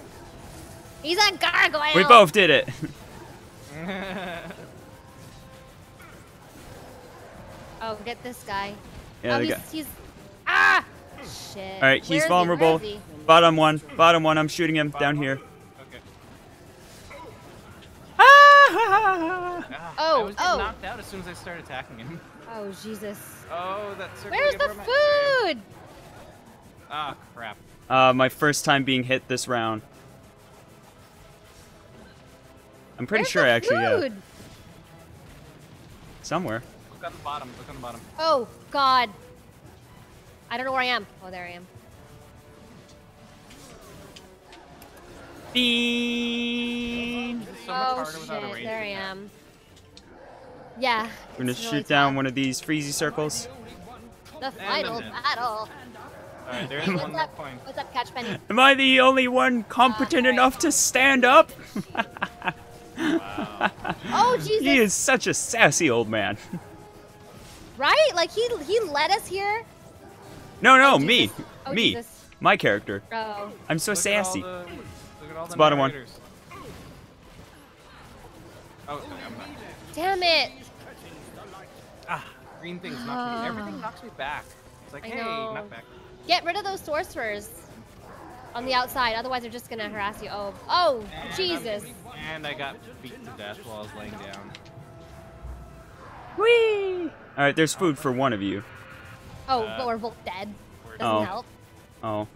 He's a gargoyle! We both did it! Oh, get this guy. Yeah, oh, he's, guy. he's... Ah! Shit. Alright, he's vulnerable. He? He? Bottom one. Bottom one. I'm shooting him Bottom down one? here. Okay. Ah! Oh, I was oh. knocked out as soon as I started attacking him. Oh, Jesus. Oh, that Where's the food? Ah, oh, crap. Uh, my first time being hit this round. I'm pretty Where's sure I actually food? yeah. Somewhere. Look on the bottom, look on the bottom. Oh god. I don't know where I am. Oh there I am. Beam. So oh shit, there I am. Yeah. We're gonna shoot really down tough. one of these freezy circles. The final battle. Alright, there is one more point. What's up, Catch Penny? Am I the only one competent uh, enough to stand up? Wow. Oh Jesus! He is such a sassy old man. Right? Like he he led us here. No, no, oh, me, oh, me, Jesus. my character. Oh. I'm so look sassy. The, it's the bottom one. Oh, damn it! Ah, green things knocks me. Everything knocks me back. It's like, I hey, know. not back. Get rid of those sorcerers. On the outside, otherwise they're just gonna harass you. Oh, oh, and Jesus! I'm, and I got beat to death while I was laying down. Whee! All right, there's food for one of you. Oh, uh, but we're both dead. Doesn't oh. help. Oh.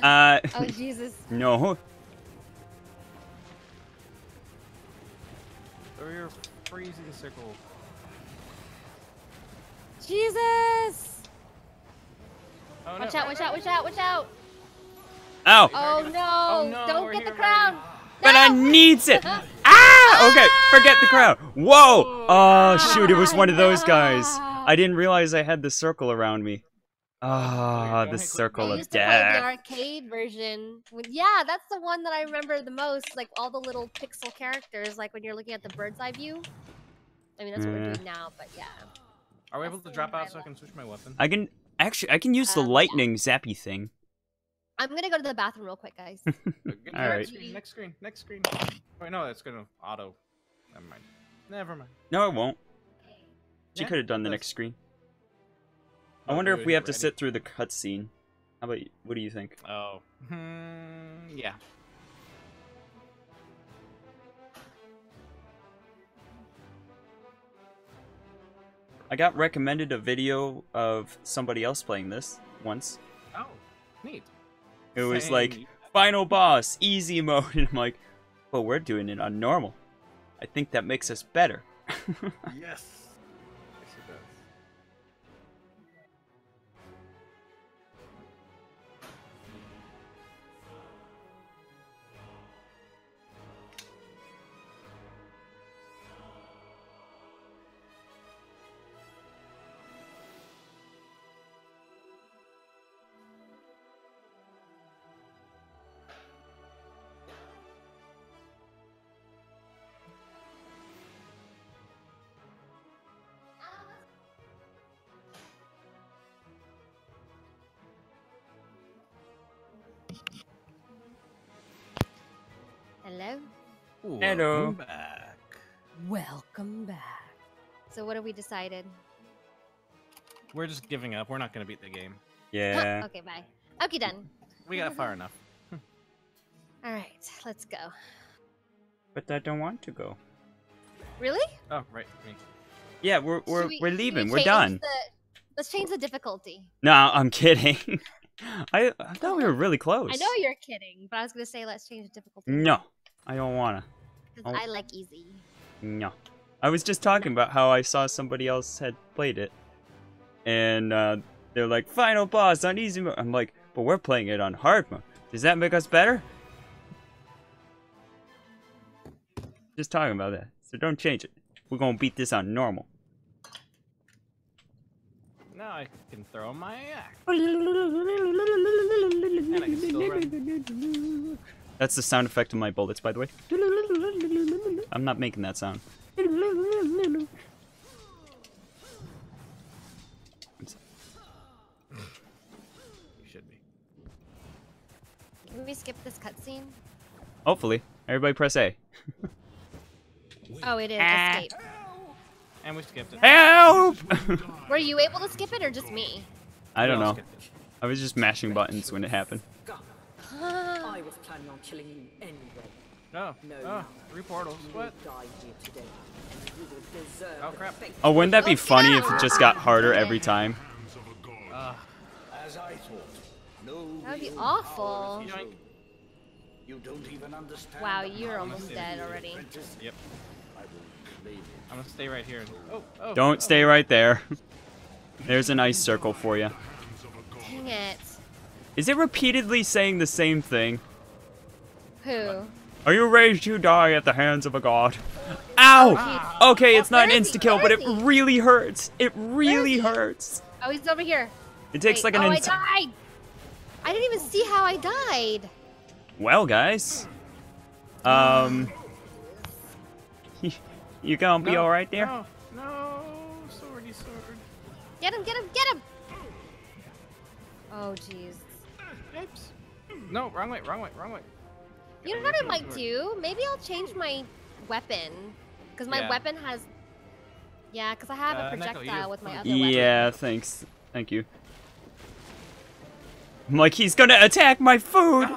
Uh. Oh Jesus. No. We're freezing the circle. Jesus! Oh, no. Watch out! Watch out! Watch out! Watch out! Ow. Oh no. oh no! Don't get the crown! No. But I needs it! Ah! Okay, forget the crown. Whoa! Oh shoot, it was one of those guys. I didn't realize I had the circle around me. Ah, oh, the circle of death. The arcade version. Yeah, that's the one that I remember the most. Like all the little pixel characters, like when you're looking at the bird's eye view. I mean, that's what mm. we're doing now, but yeah. Are we able to drop out so I can switch my weapon? I can actually. I can use the lightning zappy thing. I'm gonna go to the bathroom real quick, guys. All right. Screen, next screen, next screen. Wait, no, that's gonna auto. Never mind. Never mind. No, it won't. She yeah, could have done the does. next screen. I wonder if we have ready. to sit through the cutscene. How about you? What do you think? Oh. Hmm, yeah. I got recommended a video of somebody else playing this once. Oh, neat. It was Same. like, final boss, easy mode, and I'm like, well, we're doing it on normal. I think that makes us better. Yes. Hello. Welcome Hello. back. Welcome back. So what have we decided? We're just giving up. We're not going to beat the game. Yeah. Huh. Okay, bye. Okay, done. We got far enough. All right, let's go. But I don't want to go. Really? Oh, right. Yeah, we're we're we, we're leaving. We we're done. The, let's change the difficulty. No, I'm kidding. I, I thought we were really close. I know you're kidding, but I was gonna say let's change the difficulty. No, I don't wanna. Because I like easy. No, I was just talking no. about how I saw somebody else had played it, and uh, they're like, "Final boss on easy mode." I'm like, "But we're playing it on hard mode. Does that make us better?" Just talking about that. So don't change it. We're gonna beat this on normal. Now I can throw my axe. And I can still run. That's the sound effect of my bullets, by the way. I'm not making that sound. I'm sorry. You should be. Can we skip this cutscene? Hopefully. Everybody press A. Oh, it is ah. escape. And we skipped it. Help! Were you able to skip it or just me? I don't know. I was just mashing buttons when it happened. I was planning on killing you anyway. No. Oh, three portals. What? Oh, crap. Oh, wouldn't that be funny if it just got harder every time? Uh, that would be awful. You don't even understand. Wow, you're almost dead already. Yep. I'm gonna stay right here. Oh, oh, Don't oh. stay right there. There's an ice circle for you. Dang it. Is it repeatedly saying the same thing? Who? What? Are you raised to die at the hands of a god? Ow! Ah. Okay, it's well, not an insta-kill, but it really hurts. It really hurts. Oh, he's over here. It takes Wait, like an oh, insta- I died! I didn't even see how I died. Well, guys. Um... You gonna be no, alright there? No, no, swordy sword. Get him, get him, get him! Oh, jeez. Oops. No, wrong way, wrong way, wrong way. You know what I might do? Maybe I'll change my weapon. Because my yeah. weapon has... Yeah, because I have uh, a projectile Neko, with my other yeah, weapon. Yeah, thanks. Thank you. I'm like, he's gonna attack my food!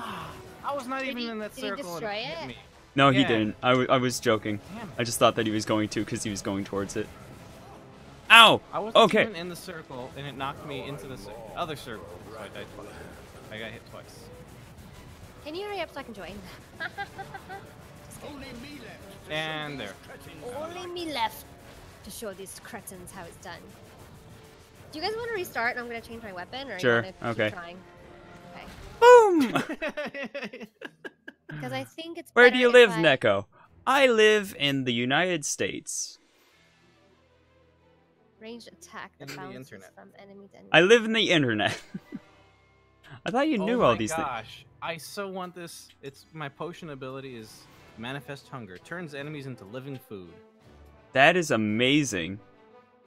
I was not did even he, in that did circle. Did he destroy it? Me. No, yeah. he didn't. I, w I was joking. Damn. I just thought that he was going to because he was going towards it. Ow! I wasn't okay. even in the circle, and it knocked me into the cir other circle. So I died twice. I got hit twice. Can you hurry up so I can join? Only me left. And there. Only me left to show these cretins how it's done. Do you guys want to restart? And I'm gonna change my weapon, or sure. you wanna okay. keep trying? Okay. Boom! Because I think it's Where do you live, I... Neko? I live in the United States. Range attack that bounces from enemy to enemy. I live in the internet. I thought you oh knew all these gosh. things. Oh my gosh. I so want this. It's my potion ability is Manifest Hunger. Turns enemies into living food. That is amazing.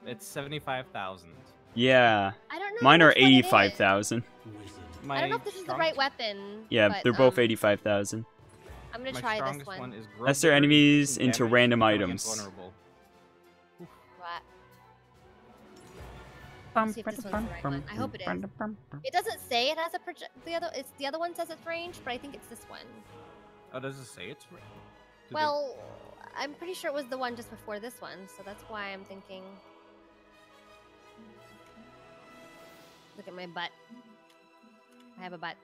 It's seventy-five thousand. Yeah. I don't know. Mine are eighty-five thousand. I don't know if this is the right weapon. Yeah, but, they're both um, eighty-five thousand. I'm gonna My try this one. one Test their enemies into random items. What? See if this one's the right one. I hope it is. It doesn't say it has a project. The other, it's the other one says it's range, but I think it's this one. Oh, does it say it's range? Did well, they... I'm pretty sure it was the one just before this one, so that's why I'm thinking. Look at my butt. I have a butt.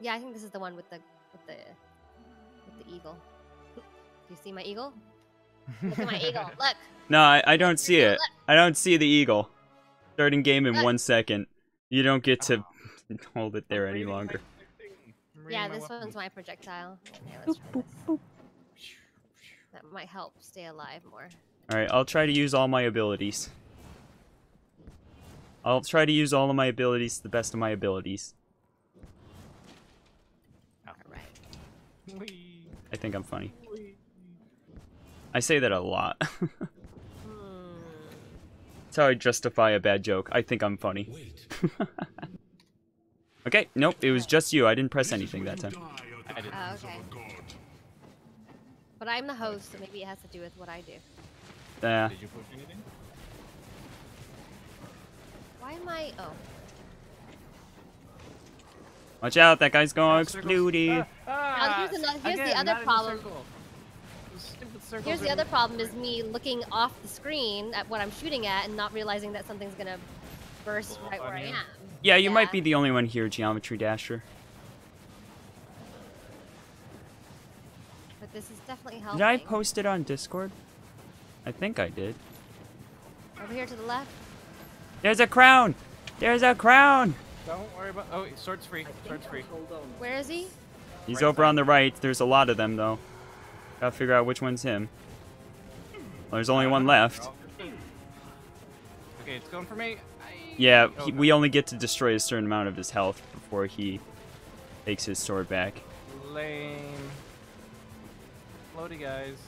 Yeah, I think this is the one with the with the with the eagle. Do you see my eagle? Look at my eagle. Look. No, I, I don't see it. Look. I don't see the eagle. Starting game in Look. one second. You don't get to oh. hold it there any longer. Yeah, this weapon. one's my projectile. Okay, let's try this. That might help stay alive more. All right, I'll try to use all my abilities. I'll try to use all of my abilities to the best of my abilities. I think I'm funny. I say that a lot. That's how I justify a bad joke. I think I'm funny. Okay, nope, it was just you. I didn't press anything that time. Oh, okay. But I'm the host, so maybe it has to do with what I do. Yeah. Did you push anything? Why am I? Oh. Watch out! That guy's going explodey. Ah, ah, now here's another, here's again, the other problem. The here's the other problem is me looking off the screen at what I'm shooting at and not realizing that something's gonna burst well, right I where mean, I am. Yeah, you yeah. might be the only one here, Geometry Dasher. But this is definitely helping. Did I post it on Discord? I think I did. Over here to the left. There's a crown. There's a crown. Don't worry about. Oh, sword's free. Sword's free. Where is he? He's right over side. On the right. There's a lot of them though. Gotta figure out which one's him. Well, there's only one left. Okay, it's going for me. I... Yeah, oh, he, no. we only get to destroy a certain amount of his health before he takes his sword back. Lame. Floaty guys.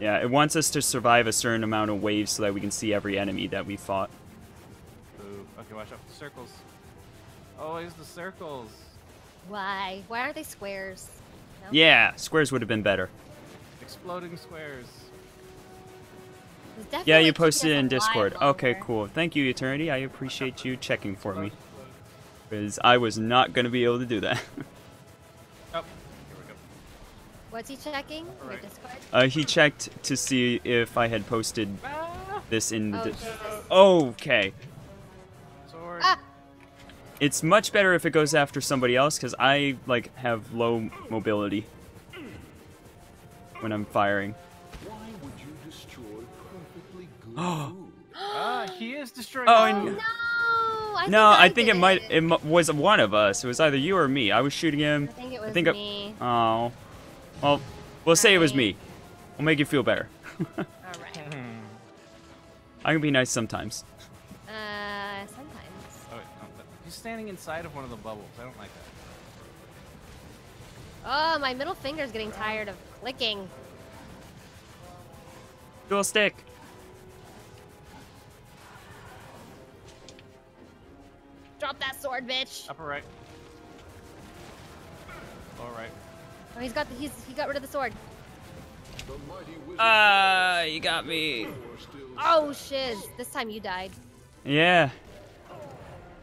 Yeah, it wants us to survive a certain amount of waves so that we can see every enemy that we fought. Ooh. Okay, watch out for the circles. Always the circles. Why? Why aren't they squares? No? Yeah, squares would have been better. Exploding squares. Yeah, you posted it in Discord. Okay, cool. Thank you, Eternity. I appreciate you checking for me. Because I was not going to be able to do that. Oh, here we go. What's he checking? Your Discord? Uh, he checked to see if I had posted this in the Discord. Okay. Ah. It's much better if it goes after somebody else, because I, like, have low mobility when I'm firing. Why would you destroy perfectly good food? Ah, he is destroying. Oh no! No, I, no, think, I think it might. It m was one of us. It was either you or me. I was shooting him. I think it was I think me. It, oh, well, we'll All say right. it was me. We'll make you feel better. All right. I can be nice sometimes. Uh, sometimes. Oh, wait, no, he's standing inside of one of the bubbles. I don't like that. Oh, my middle finger's getting tired of clicking. Dual stick. Drop that sword, bitch. Upper right. All right. Oh, he's got the, he's he got rid of the sword. Ah, uh, you got me. Oh shiz! This time you died. Yeah.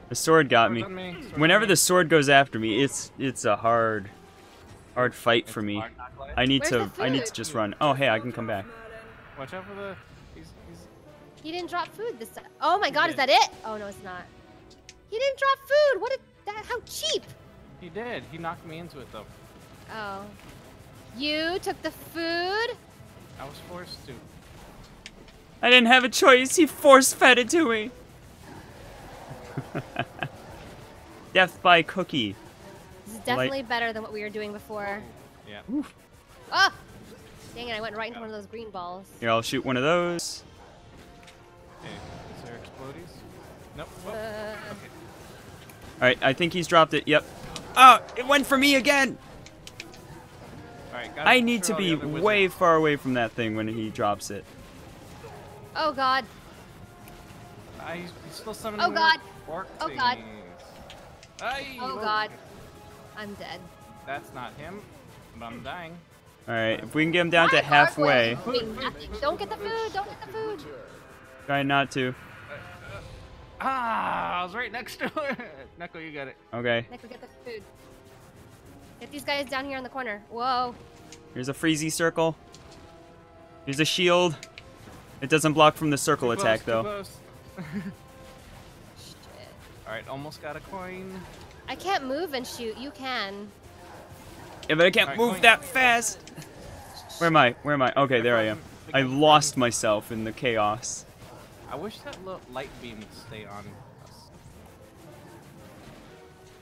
The sword got me. me. Sword Whenever me. the sword goes after me, it's it's a hard. Hard fight for me. I need Where's to. I need to just run. Oh hey, I can come back. Watch out for the. He's, he's... He didn't drop food this time. Oh my he God, did. Is that it? Oh no, it's not. He didn't drop food. What? A, that? How cheap? He did. He knocked me into it though. Oh. You took the food. I was forced to. I didn't have a choice. He force fed it to me. Death by cookie. This is definitely Light. better than what we were doing before. Yeah. Oof. Oh! Dang it, I went right into one of those green balls. Here, I'll shoot one of those. Okay, is there explodies? Nope. Uh, okay. Alright, I think he's dropped it. Yep. Oh, it went for me again! Alright, got I need to be way far away from that thing when he drops it. Oh god. Uh, he's still summoning oh god. Oh god. Aye, oh, oh god. I'm dead. That's not him, but I'm dying. Alright, if we can get him down Why to halfway. Don't get the food, don't get the food. Try not to. Ah, I was right next to it. Knuckle, you got it. Okay. Knuckle, get the food. Get these guys down here in the corner. Whoa. Here's a freezy circle. Here's a shield. It doesn't block from the circle close, attack, though. Alright, almost got a coin. I can't move and shoot. You can. Yeah, but I can't right, move point. that fast. Where am I? Where am I? Okay, there I am. I lost myself in the chaos. I wish that little light beam would stay on us.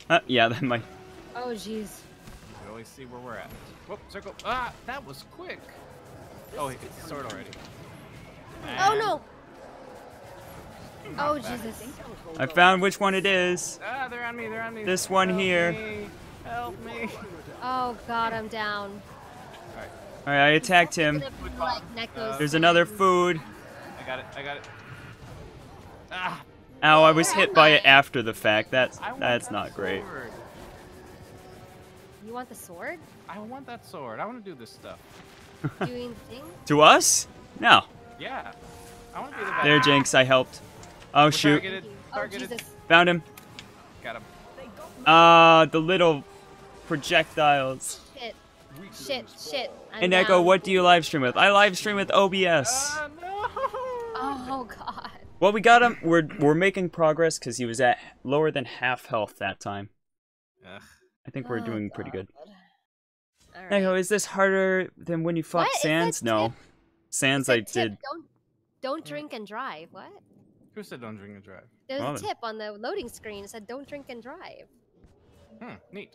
Uh, yeah, that might. Oh, jeez. You can always see where we're at. Whoop, circle. Ah, that was quick. Oh, he hit the sword already. And oh, no. Oh Jesus! I found which one it is. Ah, they're on me. They're on me. This one Help here. Me. Help me! Oh God, I'm down. All right. All right, I attacked him. Uh, There's another food. I got it. I got it. Ah! Ow! I was hit by it after the fact. That's that's not great. You want the sword? I want that sword. I want to do this stuff. doing things? To us? No. Yeah. I want to be the there, Jinx. I helped. Oh, We're shoot. Targeted. Targeted. Oh, found him. Got him. Uh, the little projectiles. Shit. Shit. Shit. I'm and down. Echo, what do you live stream with? I live stream with O B S. Uh, no. Oh, God. Well, we got him. We're we're making progress because he was at lower than half health that time. Ugh. I think we're oh, doing God. pretty good. All right. Echo, is this harder than when you fought what? Sans? No. Sans, I did. Don't, don't drink and drive. What? Who said don't drink and drive? There's well, a tip then. on the loading screen that said don't drink and drive. Hmm. Neat.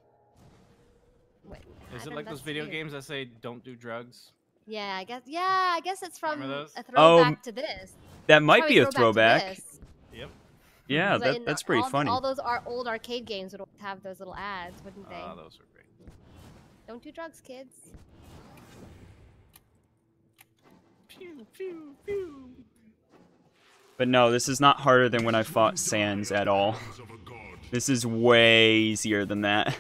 Wait, is it like those video weird. games that say don't do drugs? Yeah, I guess. Yeah, I guess it's from a throwback oh, to this. That might be a throwback. Yep. Yeah, that, that's pretty all, funny. All those are old arcade games would have those little ads, wouldn't they? Oh, those are great. Don't do drugs, kids. Pew, pew, pew. But no, this is not harder than when I fought Sans at all. This is way easier than that.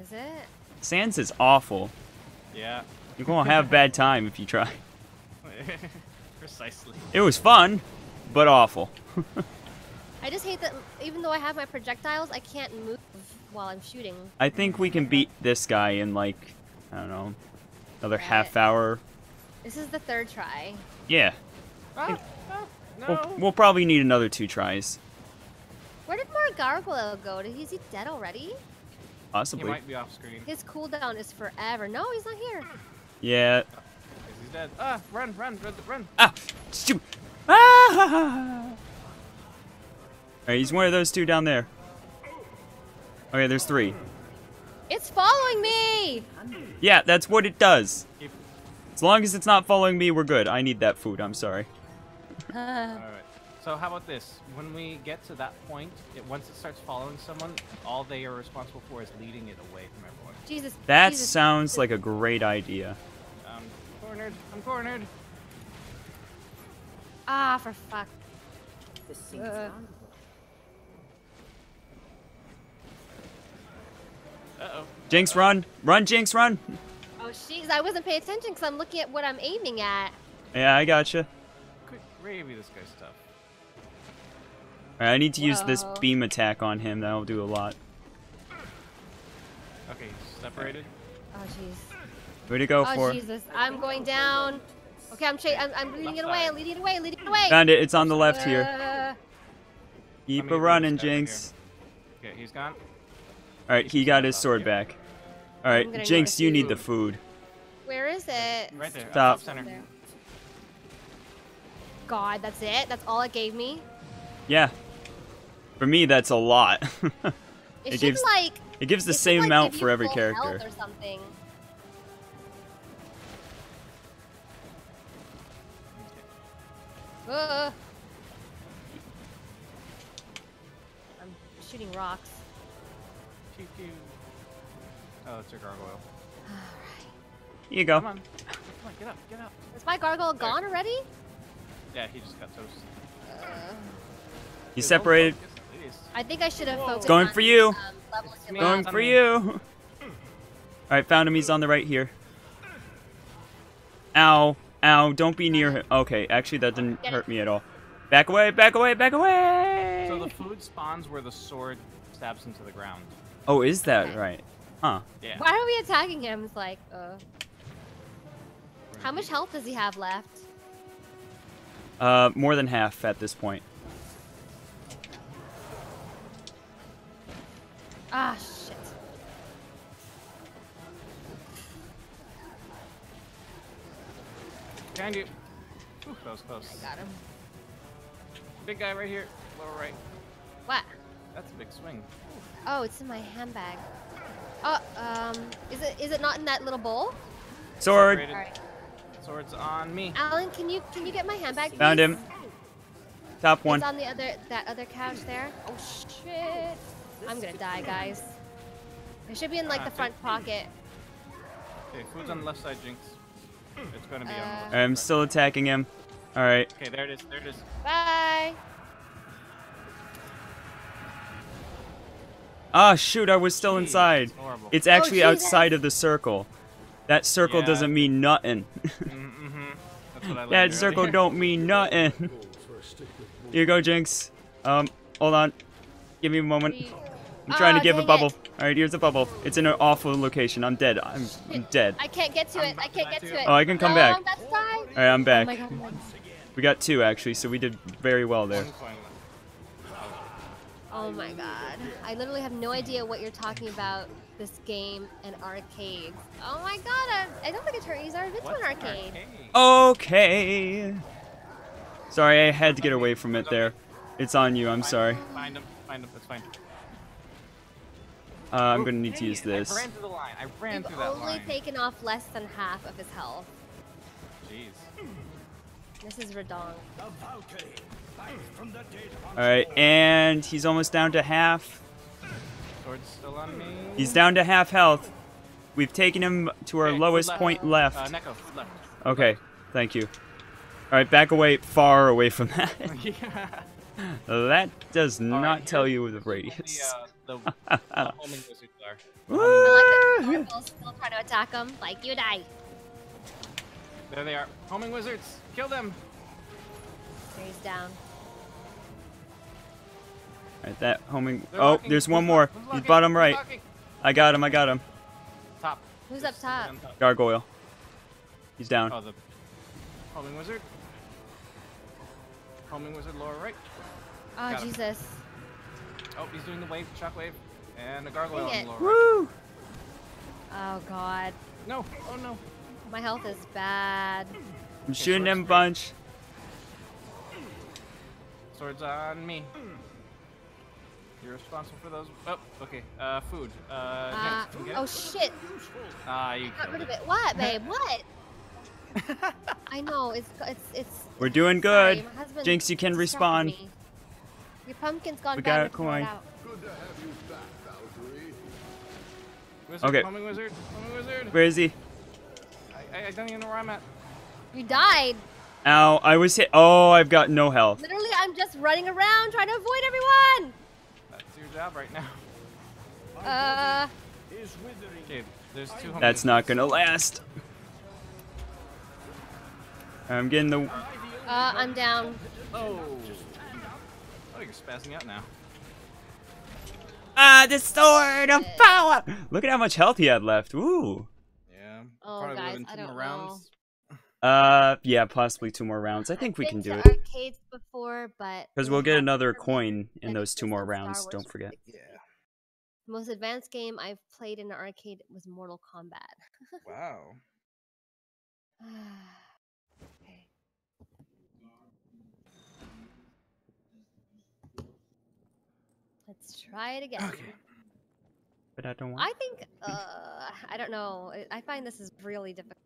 Is it? Sans is awful. Yeah. You're gonna have a bad time if you try. Precisely. It was fun, but awful. I just hate that even though I have my projectiles, I can't move while I'm shooting. I think we can beat this guy in like, I don't know, another right. half hour. This is the third try. Yeah. Oh, oh, no. We'll, we'll probably need another two tries. Where did Margargoyle go? Is he dead already? Possibly. He might be off screen. His cooldown is forever. No, he's not here. Yeah. He's dead. Ah, run, run, run, run. Ah, shoot. Ah. Alright, he's one of those two down there. Okay, there's three. It's following me! Yeah, that's what it does. As long as it's not following me, we're good. I need that food, I'm sorry. Alright, so how about this? When we get to that point, it, once it starts following someone, all they are responsible for is leading it away from everyone. Jesus. That Jesus. sounds like a great idea. I'm cornered. I'm cornered. Ah, for fuck. This seems uh. Uh-oh. Jinx, run! Run, Jinx, run! Oh, jeez, I wasn't paying attention because I'm looking at what I'm aiming at. Yeah, I gotcha. Quick, gravy this guy's stuff. Alright, I need to Whoa. use this beam attack on him. That'll do a lot. Okay, separated. Oh, jeez. Where'd he go oh, for? Oh, Jesus, I'm going down. Okay, I'm I'm, I'm leading it away, leading it away, leading it away! Found it, it's on the left uh, here. Keep a running, Jinx. Okay, he's gone. Alright, he got his sword back. Alright, Jinx, you need the food. Where is it? Right there. Stop. Center. God, that's it? That's all it gave me? Yeah. For me, that's a lot. it, it should, gives, like... It gives the it same should, like, amount for every character. Or something. Uh. I'm shooting rocks. Oh, it's your gargoyle. Alright. Here you go. Come on. Come on, get up, get up. Is my gargoyle there. gone already? Yeah, he just got toast. Uh, he separated. I think I should have focused It's going on for you. Um, it's going on. for you. Alright, found him. He's on the right here. Ow. Ow. Don't be near him. Okay, actually, that didn't get hurt it. me at all. Back away, back away, back away. So the food spawns where the sword stabs him to the ground. Oh, is that okay. right? Huh. Yeah. Why are we attacking him? It's like, uh... How much health does he have left? Uh, more than half at this point. Ah, shit. Can you? Ooh, close, close. I got him. Big guy right here. Lower right. What? That's a big swing. Oh, it's in my handbag. Oh, um, is it is it not in that little bowl? Sword. Right. Sword's on me. Alan, can you can you get my handbag? Found please? him. Top one. It's on the other that other couch there. Oh shit! I'm gonna die, guys. It should be in like the front pocket. Okay, food's on the left side, Jinx. It's gonna be uh, on the left side. I'm still attacking him. All right. Okay, there it is. There it is. Bye. Ah, oh, shoot, I was still Jeez, inside. It's, it's actually oh, outside of the circle. That circle yeah. doesn't mean nothing. Mm-hmm. That's what I like. That circle don't mean nothing. Here you go, Jinx. Um, hold on. Give me a moment. I'm trying oh, to give a bubble. Alright, here's a bubble. It's in an awful location. I'm dead. I'm, I'm dead. I can't get to it. I can't get to it. Oh, I can come back. Alright, I'm back. Oh my God. We got two, actually, so we did very well there. Oh my God. I literally have no idea what you're talking about. This game and arcades. Oh my God, I, I don't think attorneys are into an arcade. Okay. Sorry, I had to get away from it there. It's on you, I'm sorry. Find him, find him, that's fine. Uh, I'm gonna need to use this. I ran through the line, I ran through that line. You've only taken off less than half of his health. Jeez. This is Radong. Alright, and he's almost down to half. Sword's still on me. He's down to half health. We've taken him to our okay, lowest left. point left. Uh, Neko, left. Okay, thank you. Alright, back away, far away from that. yeah. That does All not right, tell you the radius. The, uh, the, the homing wizards are. I like that Marvel still trying to attack them, like you die. There they are. Homing wizards, kill them! There he's down. Alright, that homing. They're oh, locking. There's one more. He's locking. Bottom right. I got him. I got him. Top. Who's up top? Gargoyle. He's down. Oh, the homing wizard. Homing wizard, lower right. Oh, got Jesus. Him. Oh, he's doing the wave, shock wave, and the gargoyle on the lower Woo! Right. Oh God. No. Oh no. My health is bad. I'm shooting them bunch. Swords on me. You're responsible for those. Oh, okay. Uh, food. Uh, uh Jinx, oh shit. Ah, uh, you got rid of it. What, babe? What? I know. It's it's it's. We're doing good. Jinx, you can respawn. Me. Your pumpkin's gone. We got a coin. Out. Good to have you back, Valkyrie. Okay. Homing wizard. Homing wizard. Where is he? I, I don't even know where I'm at. You died. Ow! I was hit. Oh, I've got no health. Literally, I'm just running around trying to avoid everyone. Job right now. Uh, okay, there's two that's not gonna last. I'm getting the. Uh, I'm down. Oh. Oh, you're spazzing out now. Ah, the sword of power! Look at how much health he had left. Ooh. Yeah. Oh, probably guys, I don't know. Rounds. Uh, yeah, possibly two more rounds. I think I've we can do it. Arcades before, but because we'll get another coin in those two more rounds. Don't forget. Yeah. The most advanced game I've played in an arcade was Mortal Kombat. Wow. Okay. Let's try it again. Okay. But I don't want. I think. Uh, I don't know. I find this is really difficult.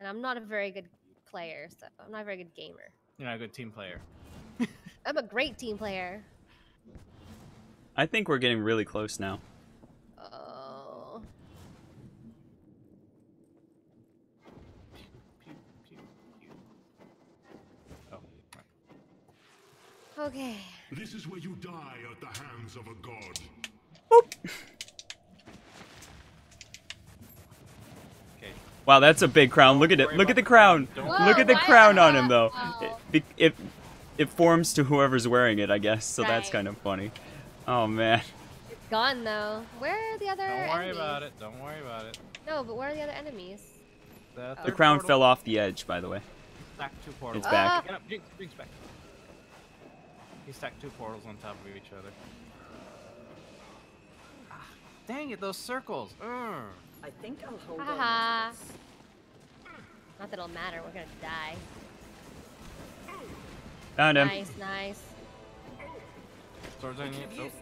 And I'm not a very good player, so I'm not a very good gamer. You're not a good team player. I'm a great team player. I think we're getting really close now. Oh. Oh. Okay. This is where you die at the hands of a god. Boop. Wow, that's a big crown. Look at it. Look at the crown. Whoa, Look at the crown on him, though. Oh. It, it it forms to whoever's wearing it, I guess. So right. That's kind of funny. Oh man. It's gone though. Where are the other? Don't worry enemies? about it. Don't worry about it. No, but where are the other enemies? The, oh. the crown portal. fell off the edge, by the way. Stack two portals. It's back. Ah. Jinx back. He stacked two portals on top of each other. Ah, dang it! Those circles. Mm. I think I'll hold on. Not that it'll matter, we're gonna die. Found him. Nice, nice.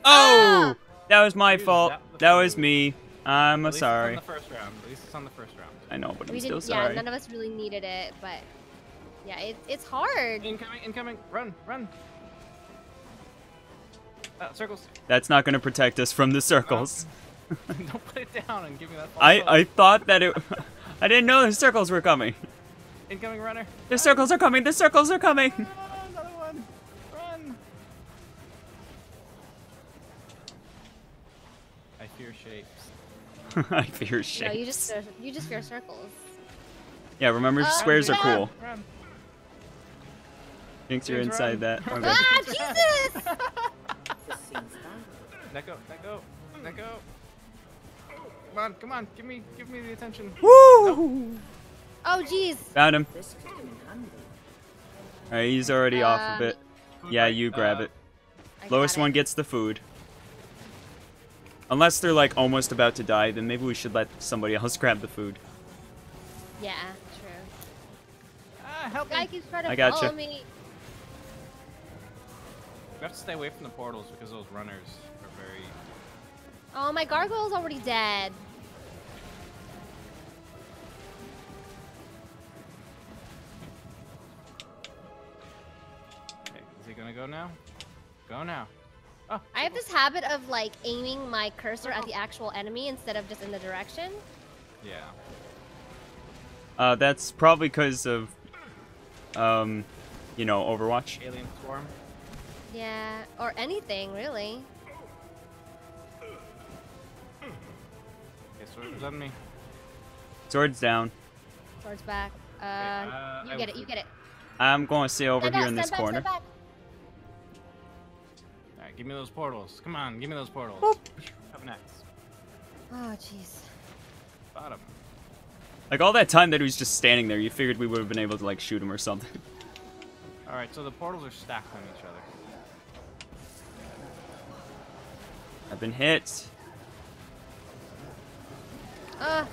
Oh! That was my fault. That was me. I'm sorry. At least it's on the first round. I know, but I'm still sorry. Yeah, none of us really needed it, but... Yeah, it, it's hard. Incoming, incoming. Run, run. Uh, circles. That's not gonna protect us from the circles. No. Don't put it down and give me that. I, I thought that it. I didn't know the circles were coming. Incoming runner. The circles are coming. The circles are coming. Ah, another one. Run. I fear shapes. I fear shapes. No, you just you just fear circles. Yeah, remember uh, squares are cool. Run. Jinx, you're inside run. that. Okay. Ah, Jesus! Let go, let go, let go. Come on, come on, give me, give me the attention. Woo! No. Oh, jeez. Found him. All right, he's already uh, off of it. Yeah, you grab uh, it. Lowest it. one gets the food. Unless they're like almost about to die, then maybe we should let somebody else grab the food. Yeah, true. Ah, help me. Guy keeps trying to I got gotcha. you. Me. We have to stay away from the portals because those runners are very. Oh, my gargoyle's already dead. Okay, is he gonna go now? Go now. Oh. I have this habit of like aiming my cursor at the actual enemy instead of just in the direction. Yeah. Uh, that's probably because of, um, you know, Overwatch. Alien Swarm. Yeah, or anything really. Okay, sword's on me. Sword's down. Sword's back. Uh, okay, uh you get it. You get it. I'm going to stay over stand here back, in this back, corner. Give me those portals. Come on, give me those portals. Boop. Up next. Oh, jeez. Bottom. Like, all that time that he was just standing there, you figured we would have been able to, like, shoot him or something. Alright, so the portals are stacked on each other. I've been hit. Uh.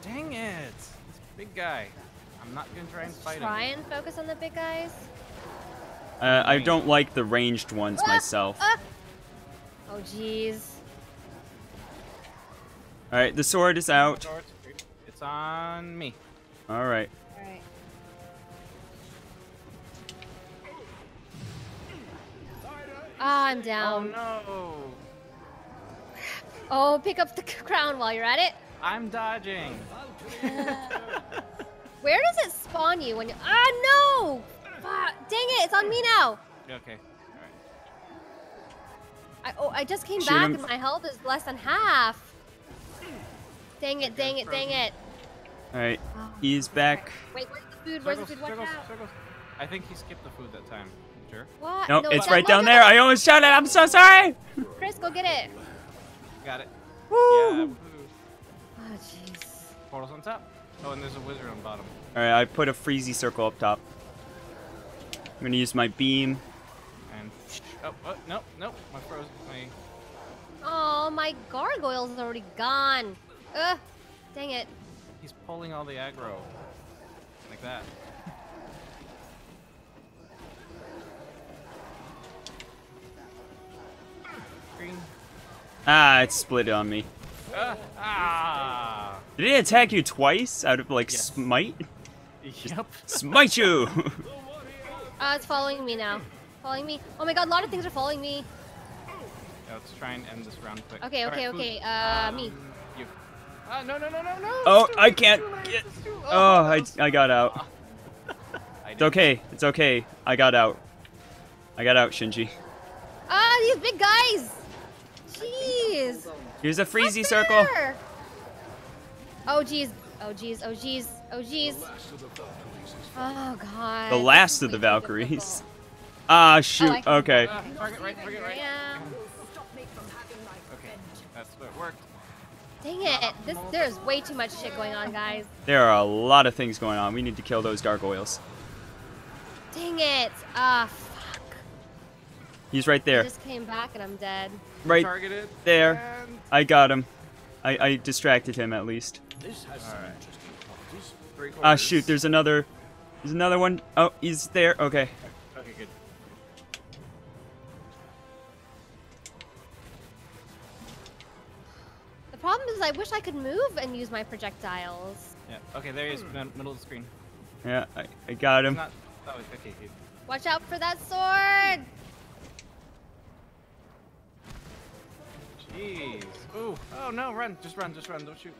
Dang it. This big guy. I'm not going to try and fight him. Try and focus on the big guys. Uh, I don't like the ranged ones ah, myself. Ah. Oh, jeez. All right, the sword is out. It's on me. All right. All right. Oh, I'm down. Oh, no. Oh, pick up the crown while you're at it. I'm dodging. Where does it spawn you when you... Ah, no! Ah, dang it! It's on me now. Okay. All right. I oh I just came Shoot back him. and my health is less than half. Dang it! Dang it! Dang it! All right. Oh, he's back. Wait, where's the food? Where's circles, the food? Circles, circles. I think he skipped the food that time. Sure. What? Nope, no, it's right down there. I almost shot it. I'm so sorry. Chris, go get it. Got it. Woo! Yeah, woo. Oh jeez. Portals on top. Oh, and there's a wizard on bottom. All right, I put a freezy circle up top. I'm gonna use my beam. And oh, oh no, no, my frozen. My... Oh, my gargoyle's already gone. Ugh, dang it. He's pulling all the aggro, like that. Green. Ah, it split on me. Uh, ah. Did it attack you twice out of like yes. smite? Yep. Smite you. Uh, it's following me now. Following me. Oh my god, a lot of things are following me. Yeah, let's try and end this round quick. Okay, okay, right, okay. Uh, um, me. You. Uh, no, no, no, no, no. Oh, too, I can't get. Oh, oh I, I got out. I it's okay. It's okay. I got out. I got out, Shinji. Ah, these big guys. Jeez. Here's a freezy circle. Oh, jeez. Oh, jeez. Oh, jeez. Oh, jeez. Oh god. The last of the Valkyries. Ah, shoot. Oh, okay. Uh, target right, target right. Yeah. Okay, that's what worked. Dang it. This, there's way too much shit going on, guys. There are a lot of things going on. We need to kill those gargoyles. Dang it. Ah, fuck. He's right there. I just came back and I'm dead. Right Targeted there. And... I got him. I, I distracted him at least. This has All right. Ah, shoot. There's another... There's another one. Oh, he's there. Okay. Okay, good. The problem is I wish I could move and use my projectiles. Yeah. Okay, there he is. Middle of the screen. Yeah, I, I got him. Not, oh, okay, good. Watch out for that sword! Jeez. Ooh. Oh, no. Run. Just run. Just run. Don't shoot.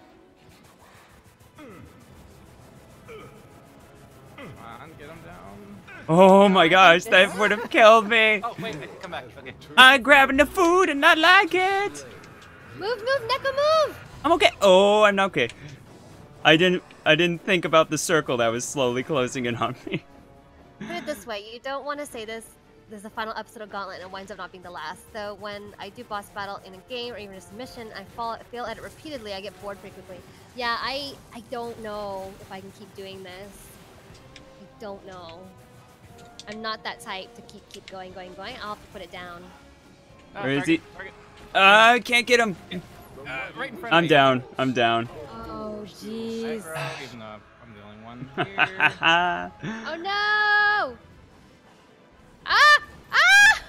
Come on, get him down. Oh my gosh, that would have killed me. Oh, wait, wait, come back. Okay. I'm grabbing the food and not like it. Move, move, Neko, move. I'm okay. Oh, I'm not okay. I didn't. I didn't think about the circle that was slowly closing in on me. Put it this way: you don't want to say this. This is the final episode of Gauntlet, and it winds up not being the last. So when I do boss battle in a game or even a submission, I fall, I fail at it repeatedly. I get bored frequently. Yeah, I. I don't know if I can keep doing this. I don't know. I'm not that type to keep keep going, going, going. I'll have to put it down. Where is he? Uh, I can't get him. Uh, right in front I'm of down. I'm down. Oh jeez. Even though I'm the only one here. Oh no! Ah! Ah!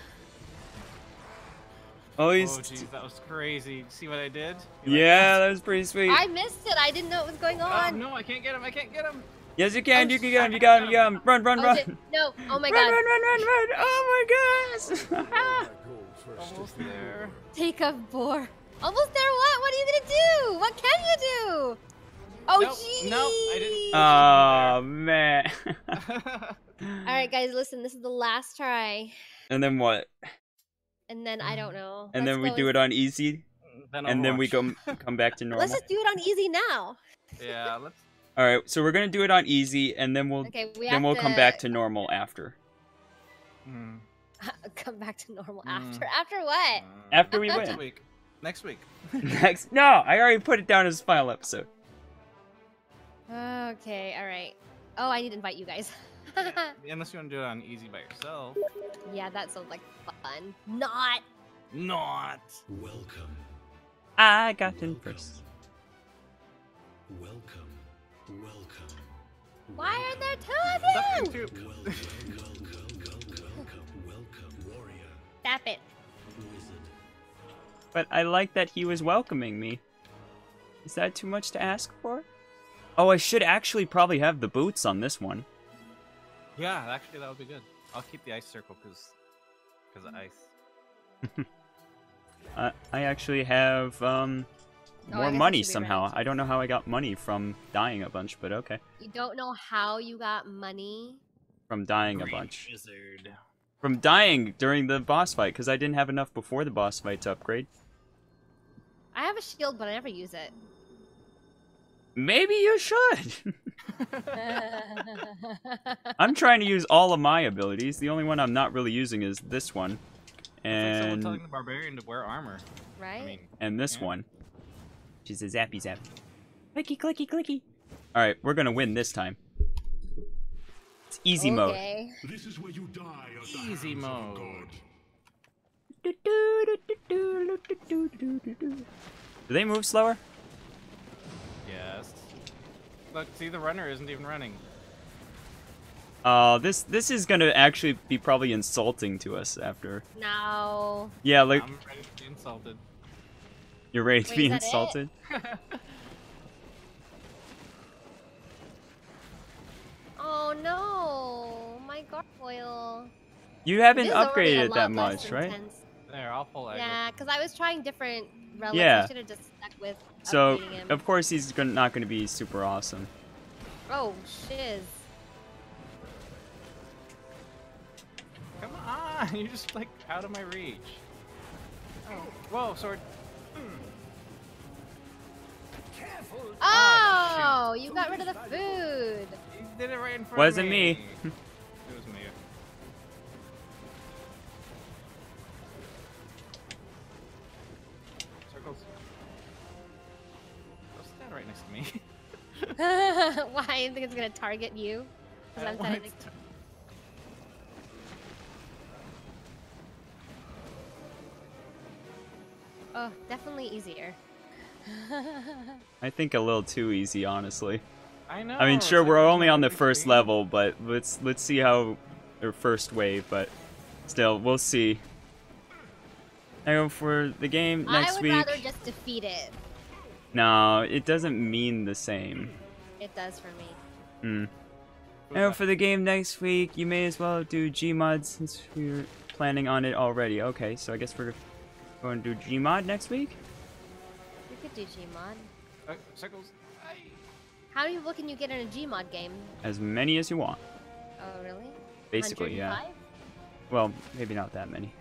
Oh, he's oh jeez, that was crazy. See what I did? You yeah, like that? that was pretty sweet. I missed it. I didn't know what was going on. Oh, no, I can't get him. I can't get him. Yes, you can. Oh, you can get him. You got him. You got him. Run, run, oh, run. Shit. No. Oh my run, god. Run, run, run, run, run. Oh my gosh. Almost there. Take a bore. Almost there. What? What are you gonna do? What can you do? Oh jeez. Nope, nope, I didn't. Oh man. All right, guys, listen. This is the last try. And then what? And then I don't know. And Let's then we do it on easy. Then and watch. then we go come back to normal. Let's just do it on easy now. Yeah. Let's. All right. So we're gonna do it on easy, and then we'll okay, we then we'll to... come back to normal after. Hmm. Come back to normal after. Mm. After what? Uh, after we win. Week. Next week. Next. No, I already put it down as final episode. Okay. All right. Oh, I need to invite you guys. Unless you want to do it on easy by yourself. Yeah, that sounds like fun. Not. Not. Welcome. I got in first. Welcome. Welcome. Why are there two of you? Welcome. Stop it. But I like that he was welcoming me. Is that too much to ask for? Oh, I should actually probably have the boots on this one. Yeah, actually that would be good. I'll keep the ice circle because because of ice. uh, I actually have um more oh, money somehow. Right. I don't know how I got money from dying a bunch, but okay. You don't know how you got money? From dying Green a bunch. Wizard. From dying during the boss fight, because I didn't have enough before the boss fight to upgrade. I have a shield, but I never use it. Maybe you should! I'm trying to use all of my abilities. The only one I'm not really using is this one. And... It's like someone telling the barbarian to wear armor. Right? I mean, and this yeah. one. Which is a zappy zap. Clicky, clicky, clicky. Alright, we're gonna win this time. It's easy okay. mode. This is where you die at easy mode. Do they move slower? Yes. Look, see, the runner isn't even running. Uh, this this is gonna actually be probably insulting to us after. No. Yeah, like. I'm ready to be insulted. You're ready to Wait, be insulted. Oh no, my gargoyle. You haven't upgraded that much, right? Intense. There, I'll pull it. Yeah, because I was trying different relics. Yeah. I should have just stuck with So, him. Of course, he's gonna, not going to be super awesome. Oh, shiz. Come on, you're just like out of my reach. Oh, whoa, sword. Careful. Oh, oh you got rid of the food. You did it right in front Wasn't of me. Wasn't me. It was me. Circles. Don't stand right next to me. Why? I think it's gonna target you. I I'm standing next to you. Oh, definitely easier. I think a little too easy, honestly. I know. I mean, sure, we're only on the first level, but let's let's see how, or first wave, but still, we'll see. I go for the game next week. I would rather just defeat it. No, it doesn't mean the same. It does for me. Hmm. I go for the game next week. You may as well do Gmod since we're planning on it already. Okay, so I guess we're going to do Gmod next week. Do Gmod. Uh, circles. How many people can you get in a Gmod game? As many as you want. Oh, really? Basically, one oh five? Yeah. Well, maybe not that many.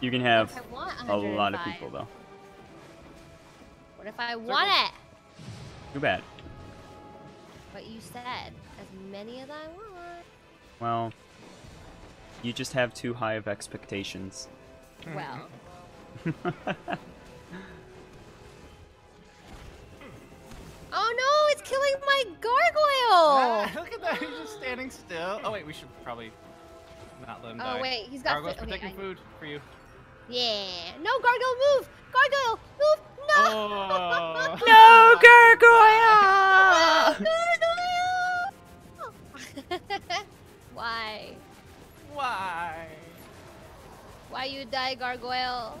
You can have a lot of people, though. What if I want it? Too bad. But you said as many as I want. Well, you just have too high of expectations. Well. Oh no, it's killing my gargoyle! Ah, look at that, he's just standing still. Oh wait, we should probably not let him oh, die. Oh wait, he's got Gargoyle's protecting okay, food for you. Yeah. No, gargoyle, move! Gargoyle, move! No! Oh. No, gargoyle! Gargoyle! Why? Why? Why you die, gargoyle?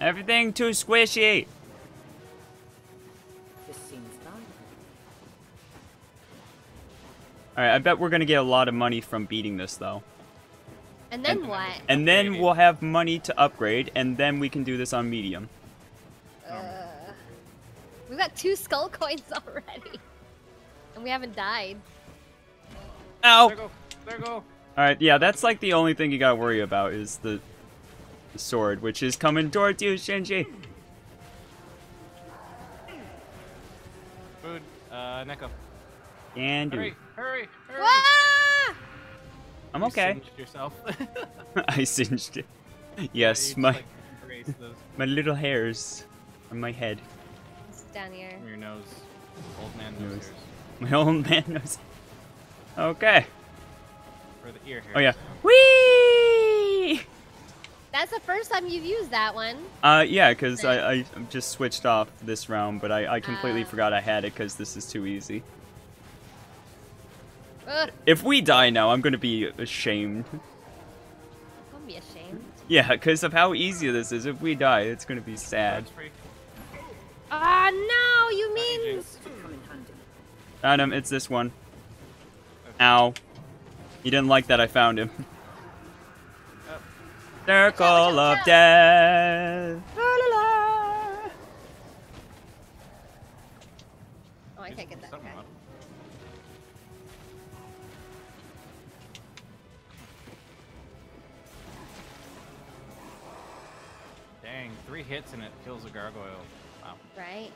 Everything too squishy. This seems fun. All right, I bet we're gonna get a lot of money from beating this, though. And then and, what? And then upgrading. We'll have money to upgrade, and then we can do this on medium. Uh, we've got two skull coins already, and we haven't died. Ow! There go. There go. All right, yeah, that's like the only thing you gotta worry about is the, the sword, which is coming towards you, Shinji. Food, uh, Neko. And hurry, hurry, hurry! Ah! I'm okay. You singed yourself. I singed it. Yes, yeah, my just, like, those. My little hairs on my head. It's down here. Your nose, old man nose. nose. My old man nose. Okay. Or the ear hair. Oh yeah. Whee! That's the first time you've used that one. Uh, yeah, because I, I just switched off this round, but I, I completely uh, forgot I had it because this is too easy. Ugh. If we die now, I'm going to be ashamed. I'm going to be ashamed? Yeah, because of how easy this is. If we die, it's going to be sad. Ah, uh, no, you mean... Found him, it's this one. Ow. You didn't like that I found him. Oh. Circle watch out, watch out. of death. La, la, la. Oh, I can't get that guy. Dang, three hits and it kills a gargoyle. Wow. Right?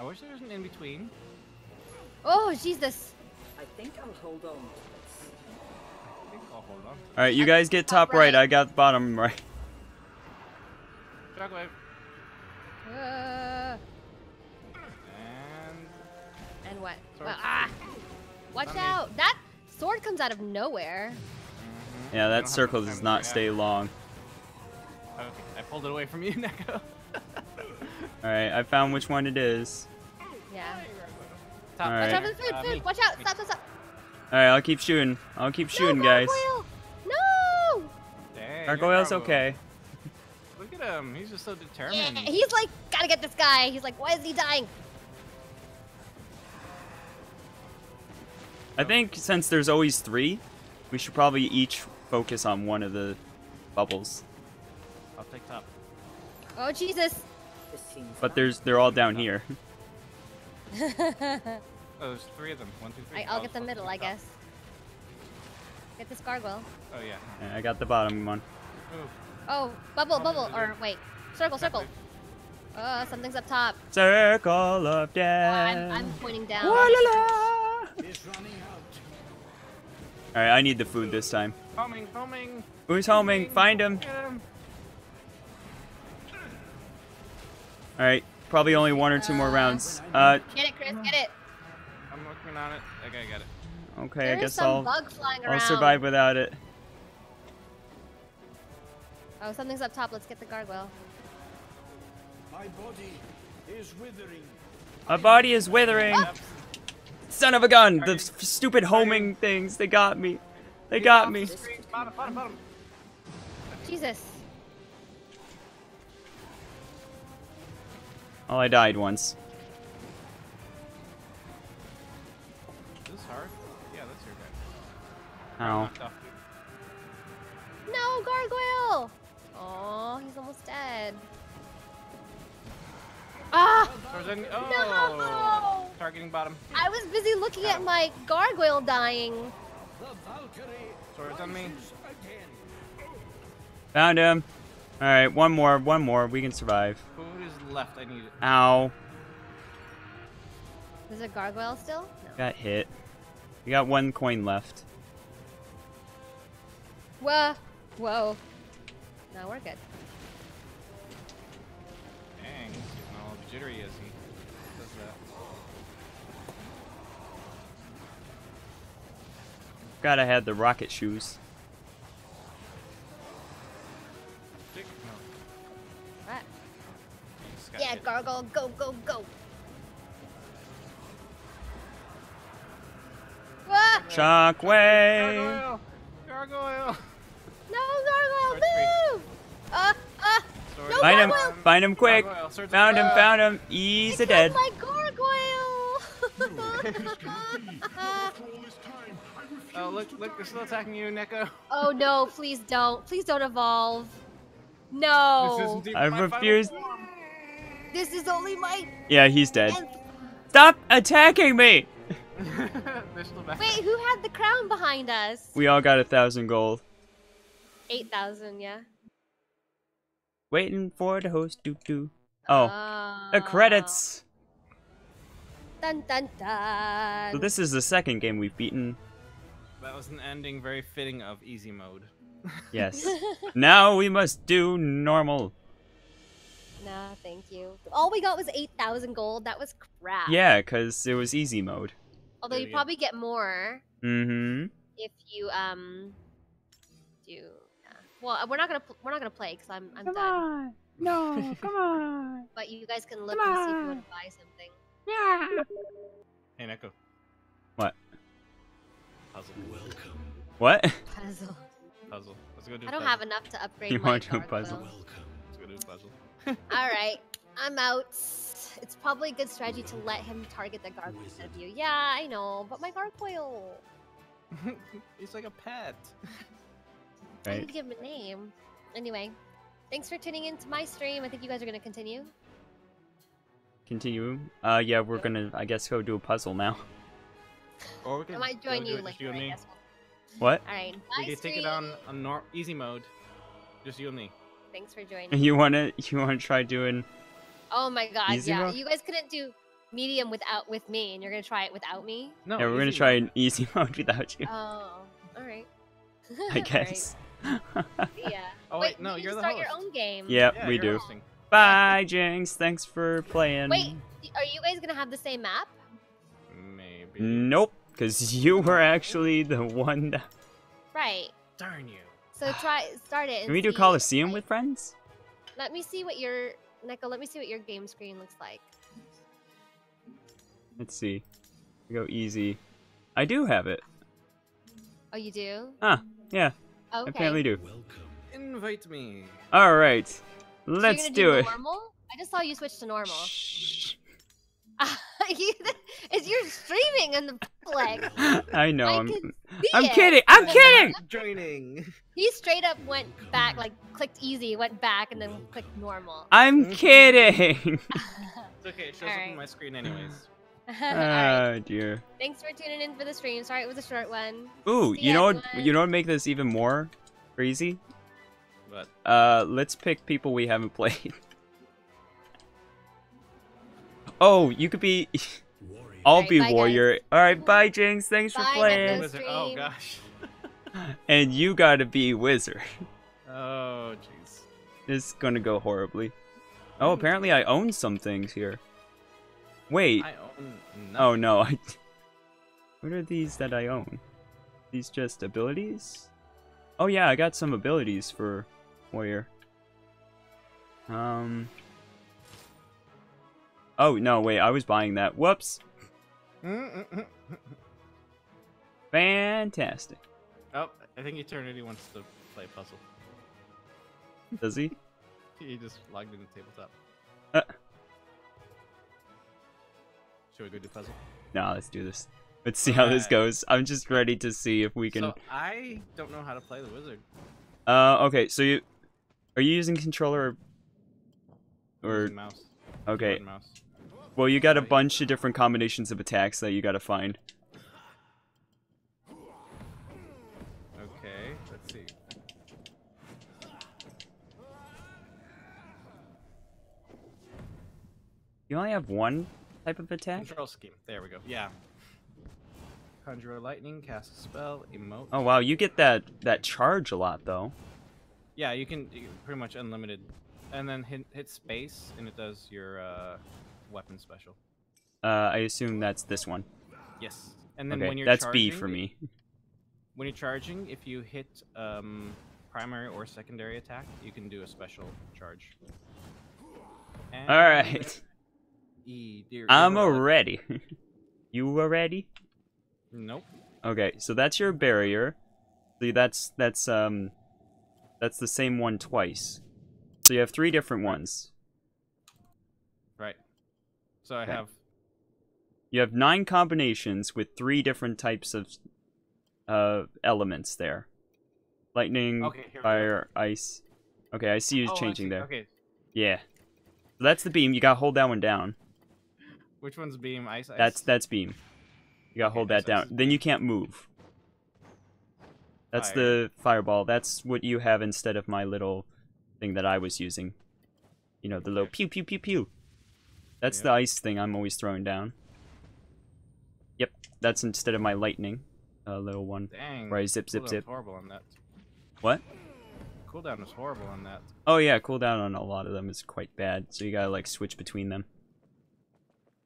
I wish there was an in-between. Oh, Jesus. I think I'll hold on. I think I'll hold on. Alright, you guys get top, top right. right, I got bottom right. Shockwave. Uh, and... and what? Well, ah! Watch not out! Me. That sword comes out of nowhere. Mm-hmm. Yeah, that circle does not right stay out. long. Okay, I pulled it away from you, Neko. Alright, I found which one it is. Yeah. All right. Watch out for the food, food. Uh, Watch out! Stop, stop, stop! All right, I'll keep shooting. I'll keep shooting, no, guys. No! Dang, Gargoyle's gargoyle. okay. Look at him. He's just so determined. Yeah, he's like, gotta get this guy. He's like, why is he dying? I think since there's always three, we should probably each focus on one of the bubbles. I'll take top. Oh Jesus! But there's they're all down here. Oh, there's three of them. One, two, three. Right, I'll get the middle, I guess. Get this gargoyle. Oh, yeah. yeah I got the bottom one. Ooh. Oh, bubble, bubble. Or wait, circle, circle. Oh, something's up top. Circle of death. Oh, I'm, I'm pointing down. La, la, la. Alright, I need the food this time. Homing, homing. Who's homing? Find him. him. Alright, probably only one or two uh, more rounds. Uh, get it, Chris, get it. On it. Okay, I got it. Okay, there I guess I'll, I'll survive without it. Oh, something's up top. Let's get the gargoyle. My body is withering. My body is withering. Oh. Son of a gun! Are the you, stupid homing you, things. They got me. They got me. Bottom, bottom, bottom. Jesus. Oh, I died once. Ow. No, gargoyle! Oh, he's almost dead. Ah! Any, oh, no! Targeting bottom. I was busy looking at my gargoyle dying. Swords on me. Found him. Alright, one more, one more. We can survive. Food is left. I need it. Ow. Is there a gargoyle still? No. Got hit. We got one coin left. Whoa. Whoa. No, we're good. Dang, he's getting all jittery as he does that. Gotta have the rocket shoes. Dick, no. What? Yeah, hit. Gargoyle, go, go, go! Whoa! Shockwave! Gargoyle! Gargoyle! No, Gargoyle, move! Uh, uh, no, find him, find him quick! Found him, found him! He's a dead. My gargoyle! Oh, look, look, they're still attacking you, Neko. Oh no, please don't. Please don't evolve. No! I refuse. This is only my... Yeah, he's dead. And... Stop attacking me! Wait, who had the crown behind us? We all got a thousand gold. eight thousand, yeah. Waiting for the host, doo doo. Oh, oh, the credits! Dun dun dun! So this is the second game we've beaten. That was an ending very fitting of easy mode. Yes. Now we must do normal. Nah, thank you. All we got was eight thousand gold, that was crap. Yeah, because it was easy mode. Although you probably get more. Mm-hmm. If you, um... do yeah. Well, we're not gonna we're not gonna play because I'm I'm come done. Come on, no, come on. But you guys can look come and see if you want to buy something. Yeah. Hey, Neko. What? Puzzle. Welcome. What? Puzzle. Puzzle. Let's go do. I don't puzzle. have enough to upgrade. You my want to do puzzle? Welcome. Let's go do a puzzle. All right, I'm out. It's probably a good strategy to let him target the gargoyle instead of you. Yeah, I know, but my gargoyle. He's like a pet. Right. I need to give him a name. Anyway, thanks for tuning in to my stream. I think you guys are going to continue. Continue? Uh, yeah, we're going to, I guess, go do a puzzle now. Or we can I might join you later, you and me. I guess. What? All right, bye, we can take it on, on nor easy mode. Just you and me. Thanks for joining. You want to you wanna try doing Oh my god, easy yeah. Mode? You guys couldn't do medium without with me, and you're going to try it without me? No, yeah, we're going to try an easy mode without you. Oh, all right. I guess. Yeah. Oh wait, wait no, you you're the start host. Your own game. Yep, yeah, we do. Hosting. Bye, Jinx. Thanks for playing. Wait, are you guys gonna have the same map? Maybe. Nope, because you were actually the one. That... Right. Darn you. So try start it. And can we do Coliseum like... with friends? Let me see what your Neko. Let me see what your game screen looks like. Let's see. Go easy. I do have it. Oh, you do? Huh. Yeah. Okay. Apparently do. Welcome. Invite me. All right, let's so do, do it. Normal? I just saw you switch to normal. Shh. It's you're streaming in the public. I know. I I'm, I'm kidding. I'm kidding. Joining. He straight up went back, like clicked easy, went back, and then clicked normal. I'm kidding. It's okay. It shows right. up on my screen anyways. Oh right. dear. Thanks for tuning in for the stream. Sorry it was a short one. Ooh, See you know what, you know what make this even more crazy? What? Uh, let's pick people we haven't played. Oh, you could be... Warrior. I'll right, be bye, warrior. Alright, bye Jinx. Thanks bye, for playing. Oh gosh. And you gotta be wizard. Oh jeez. This is gonna go horribly. Oh, apparently I own some things here. Wait. I own nothing. Oh no. I... What are these that I own? These just abilities? Oh yeah, I got some abilities for warrior. Um. Oh no, wait. I was buying that. Whoops. Fantastic. Oh, I think Eternity wants to play puzzle. Does he? He just logged in the tabletop. Uh. Should we go do puzzle? No, let's do this. Let's see how right. this goes. I'm just ready to see if we can. So I don't know how to play the wizard. Uh, okay. So you are you using controller or, or... Using mouse? Okay. Mouse. Well, you got a bunch of different combinations of attacks that you got to find. Okay. Let's see. You only have one type of attack? Control scheme. There we go. Yeah. Conjure lightning, cast a spell, emote. Oh wow, you get that that charge a lot though. Yeah, you can, you can pretty much unlimited, and then hit, hit space and it does your uh, weapon special. Uh, I assume that's this one. Yes, and then okay, when you're that's charging, B for me. When you're charging, if you hit um, primary or secondary attack, you can do a special charge. And all right. E, dear, I'm already. You are ready? Nope. Okay, so that's your barrier. See, that's that's um, that's the same one twice. So you have three different ones. Right. So I okay. have. You have nine combinations with three different types of uh, elements there. Lightning, okay, fire, ice. Okay, I see you oh, changing see. there. Okay. Yeah. So that's the beam. You gotta hold that one down. Which one's beam? Ice, ice? That's, that's beam. You gotta okay, hold that down. Ice. Then you can't move. That's fire. the fireball. That's what you have instead of my little thing that I was using. You know, the little pew, pew, pew, pew. That's yep. the ice thing I'm always throwing down. Yep, that's instead of my lightning, a uh, little one. Dang, where I zip, zip, zip. Horrible on that. What? Cooldown is horrible on that. Oh yeah, cooldown on a lot of them is quite bad. So you gotta like switch between them.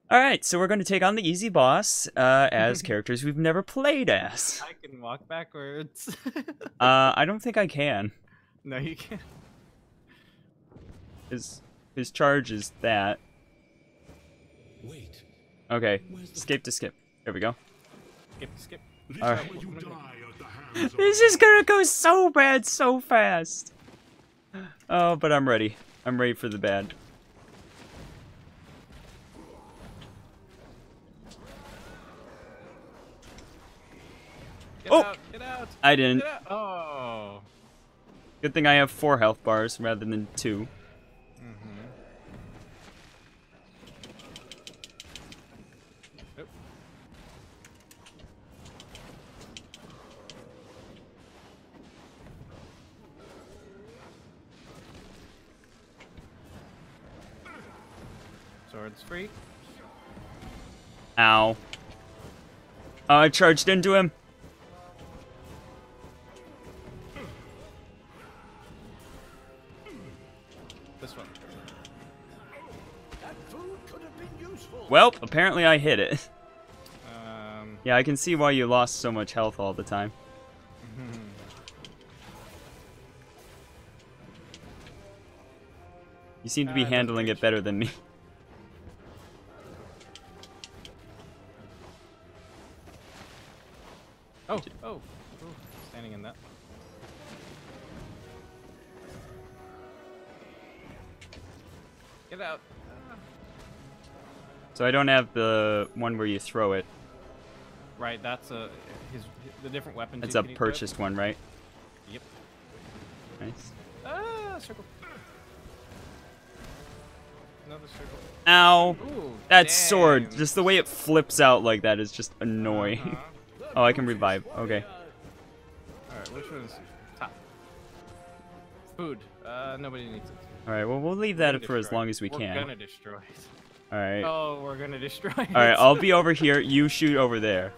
All right, so we're gonna take on the easy boss uh, as characters we've never played as. I can walk backwards. uh, I don't think I can. No, you can't. His his charge is that. Wait. Okay, escape to skip. There we go. Skip, skip. All right. This is gonna go so bad so fast. Oh, but I'm ready. I'm ready for the bad. Get oh! Out, get out. I didn't. Get out. Oh. Good thing I have four health bars rather than two. Swords free. Ow. Oh, I charged into him. This one. That food could have been useful. Well, apparently I hit it. Um, yeah, I can see why you lost so much health all the time. You seem to be uh, handling it better than me. Oh, oh, oh, standing in that. Get out. So I don't have the one where you throw it. Right, that's a his the different weapon. That's a purchased one, right? Yep. Nice. Ah, circle. Another circle. Ow! Ooh, that dang. sword, just the way it flips out like that is just annoying. Uh-huh. Oh, I can revive. Okay. Alright, which one's top? Food. Uh, nobody needs it. Alright, well, we'll leave that for as long as we can. We're gonna destroy it. Alright. Oh, we're gonna destroy it. Alright, I'll be over here. You shoot over there.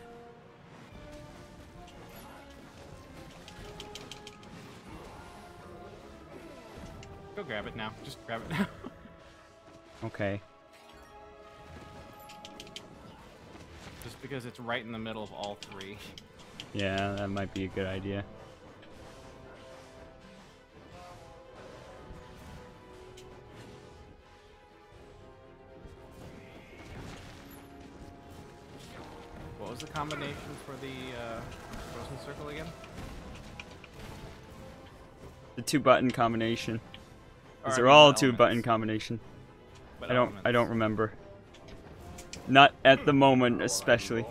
Go grab it now. Just grab it now. Okay. Just because it's right in the middle of all three. Yeah, that might be a good idea. What was the combination for the uh, frozen circle again? The two button combination. Because they're all two button combination. I don't. I don't remember. Not at the moment, especially.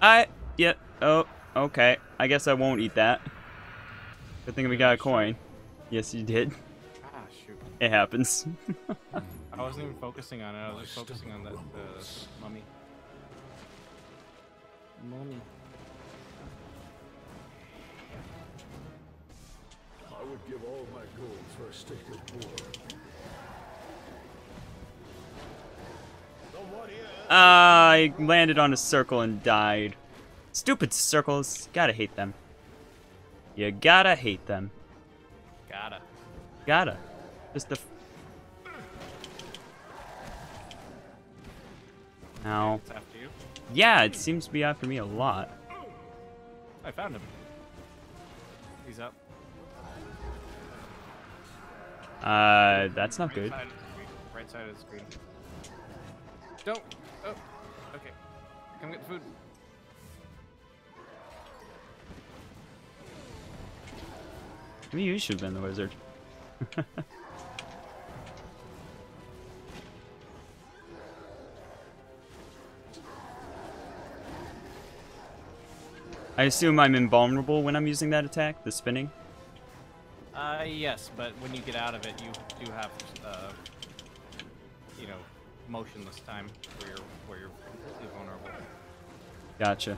I, yeah, oh, okay. I guess I won't eat that. Good thing we got a coin. Yes, you did. Ah, shoot. It happens. I wasn't even focusing on it. I was just focusing on the, the mummy. Mummy. I would give all my gold for a stick of war. I landed on a circle and died. Stupid circles. Gotta hate them. You gotta hate them. Gotta. Gotta. Just the... Ow. It's after you. Yeah, it seems to be after me a lot. I found him. He's up. Uh, that's not right good. Side right side of the screen. Don't. Oh. Okay. Come get food. Maybe you should have been the wizard. I assume I'm invulnerable when I'm using that attack, the spinning? Uh, yes, but when you get out of it, you do have, uh, you know, motionless time where you're, where you're completely vulnerable. Gotcha.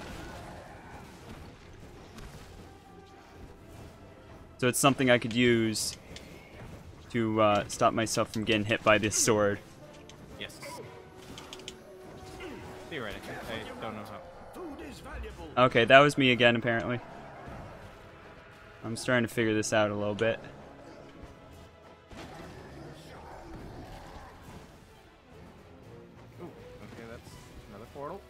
So it's something I could use to uh, stop myself from getting hit by this sword. Yes. Theoretically, I don't know how. Okay, that was me again, apparently. I'm starting to figure this out a little bit. Ooh, okay, that's another portal.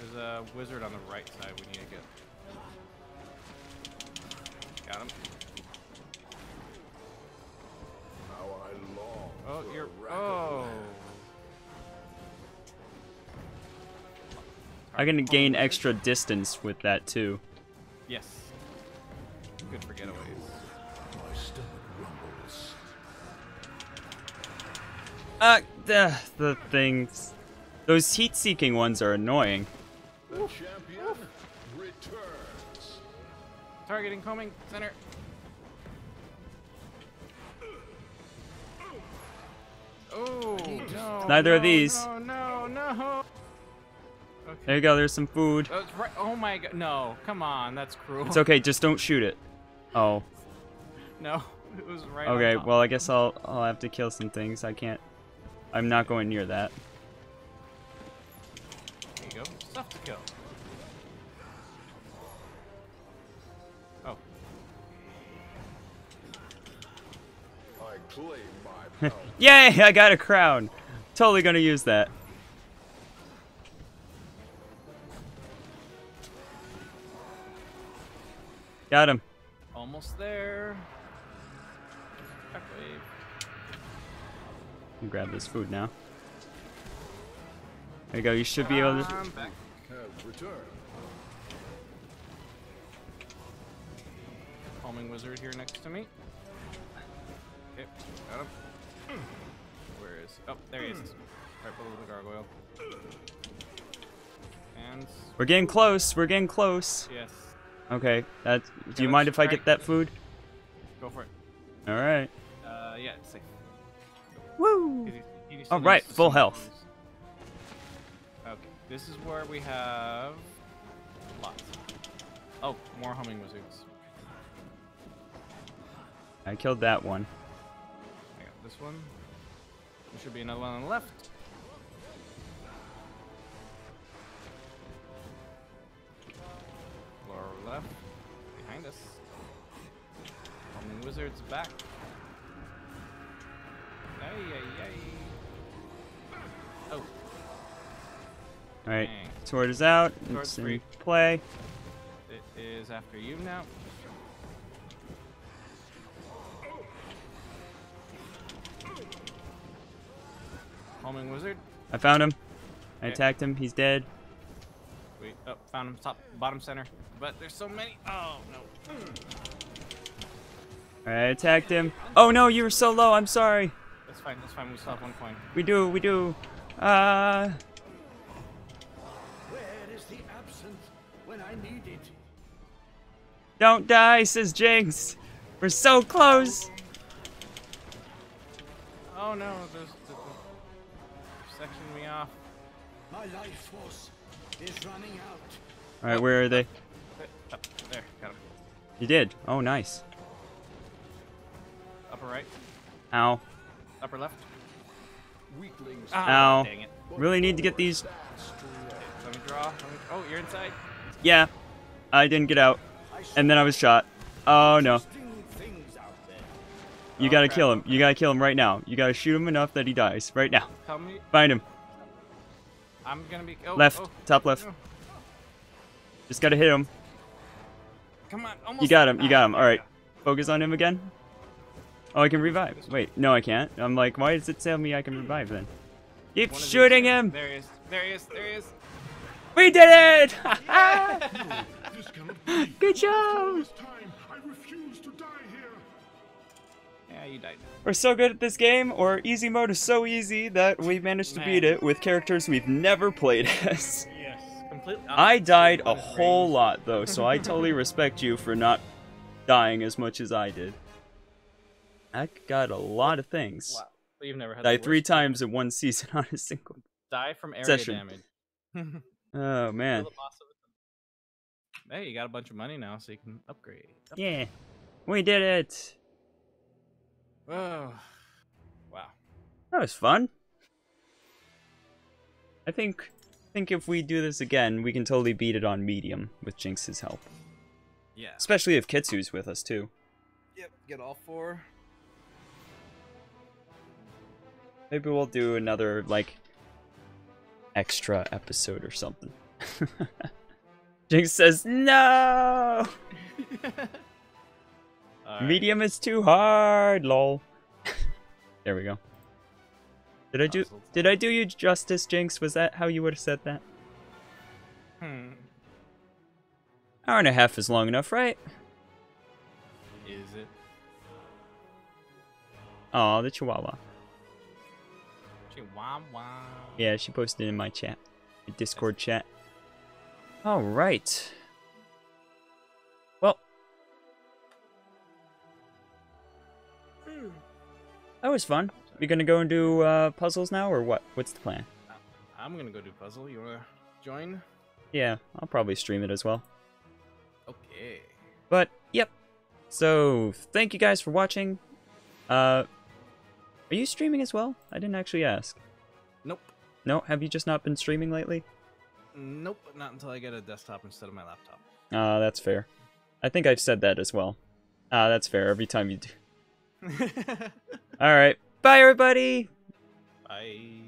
There's a wizard on the right side we need to get. Got him. Oh, you're... Oh! I'm gonna gain extra distance with that too. Yes. Good for getaways. My stomach rumbles. Uh, the, the things. Those heat-seeking ones are annoying. The champion returns. Targeting homing center. Oh no! Neither no, of these. No! No! No! Okay. There you go, there's some food. Oh, right. Oh my god, no, come on, that's cruel. It's okay, just don't shoot it. Oh. No, it was right on top. Okay, well I guess I'll I'll have to kill some things. I can't, I'm not going near that. There you go, stuff to kill. Oh. I claim my power. Yay, I got a crown. Totally gonna use that. Got him. Almost there. I'll grab this food now. There you go. You should be able to. I'm back. Calming wizard here next to me. Okay, got him. Where is? Oh, there he is. Right below the gargoyle. And. We're getting close. We're getting close. Yes. Okay, that's, do okay, you mind if I get that food? Go for it. Alright. Uh, yeah, it's safe. Woo! Alright, full health. Okay, this is where we have... lots. Oh, more homing wizards. I killed that one. I got this one. There should be another one on the left. Left, behind us. Homing wizard's back. Ay, ay, ay. Oh. Alright, sword is out. It's in play. It is after you now. Homing wizard. I found him. I okay. attacked him. He's dead. Wait, oh, found him top, bottom center. But there's so many. Oh, no. Alright, I attacked him. Oh, no, you were so low. I'm sorry. That's fine. That's fine. We still have one coin. We do. We do. Uh. Where is the absinthe when I need it? Don't die, says Jinx. We're so close. Oh, no. There's the section me off. My life force is running out. All right, where are they? Up there, got him. You did. Oh, nice. Upper right. Ow. Upper left. Ow. Dang it. Really need to get these. Okay, let me draw. Let me... Oh, you're inside? Yeah. I didn't get out. And then I was shot. Oh, no. You gotta kill him. You gotta kill him right now. You gotta shoot him enough that he dies. Right now. Find him. I'm gonna be... Oh, left. Oh. Top left. Oh. Just gotta hit him. Come on. Almost. You got him. You got him. Alright. Focus on him again. Oh, I can revive. Wait. No, I can't. I'm like, why does it tell me I can revive then? Keep shooting him! There he is. There he is. There he is. We did it! Yeah. Good job! Yeah, you died. We're so good at this game, or easy mode is so easy that we managed to Man. beat it with characters we've never played as. Yes, completely. I died a whole lot though, so I totally respect you for not dying as much as I did. I got a lot of things. Wow. So you've never had died three times in one season on a single die from area session. damage. Oh man. Hey, you got a bunch of money now, so you can upgrade. Up. Yeah, we did it. Whoa. Wow. That was fun. I think I think if we do this again, we can totally beat it on medium with Jinx's help. Yeah. Especially if Kitsu's with us, too. Yep, get all four. Maybe we'll do another, like, extra episode or something. Jinx says, no! Right. Medium is too hard, lol. There we go. Did I do Did I do you justice, Jinx? Was that how you would have said that? Hmm. Hour and a half is long enough, right? Is it? Oh, the Chihuahua. Chihuahua. Yeah, she posted in my chat. The Discord chat. All right. Well, that was fun. You gonna go and do uh, puzzles now, or what? What's the plan? I'm gonna go do puzzle. You wanna join? Yeah, I'll probably stream it as well. Okay. But yep. So thank you guys for watching. Uh, are you streaming as well? I didn't actually ask. Nope. No, have you just not been streaming lately? Nope, not until I get a desktop instead of my laptop. Ah, uh, that's fair. I think I've said that as well. Ah, uh, that's fair. Every time you do. All right. Bye, everybody. Bye.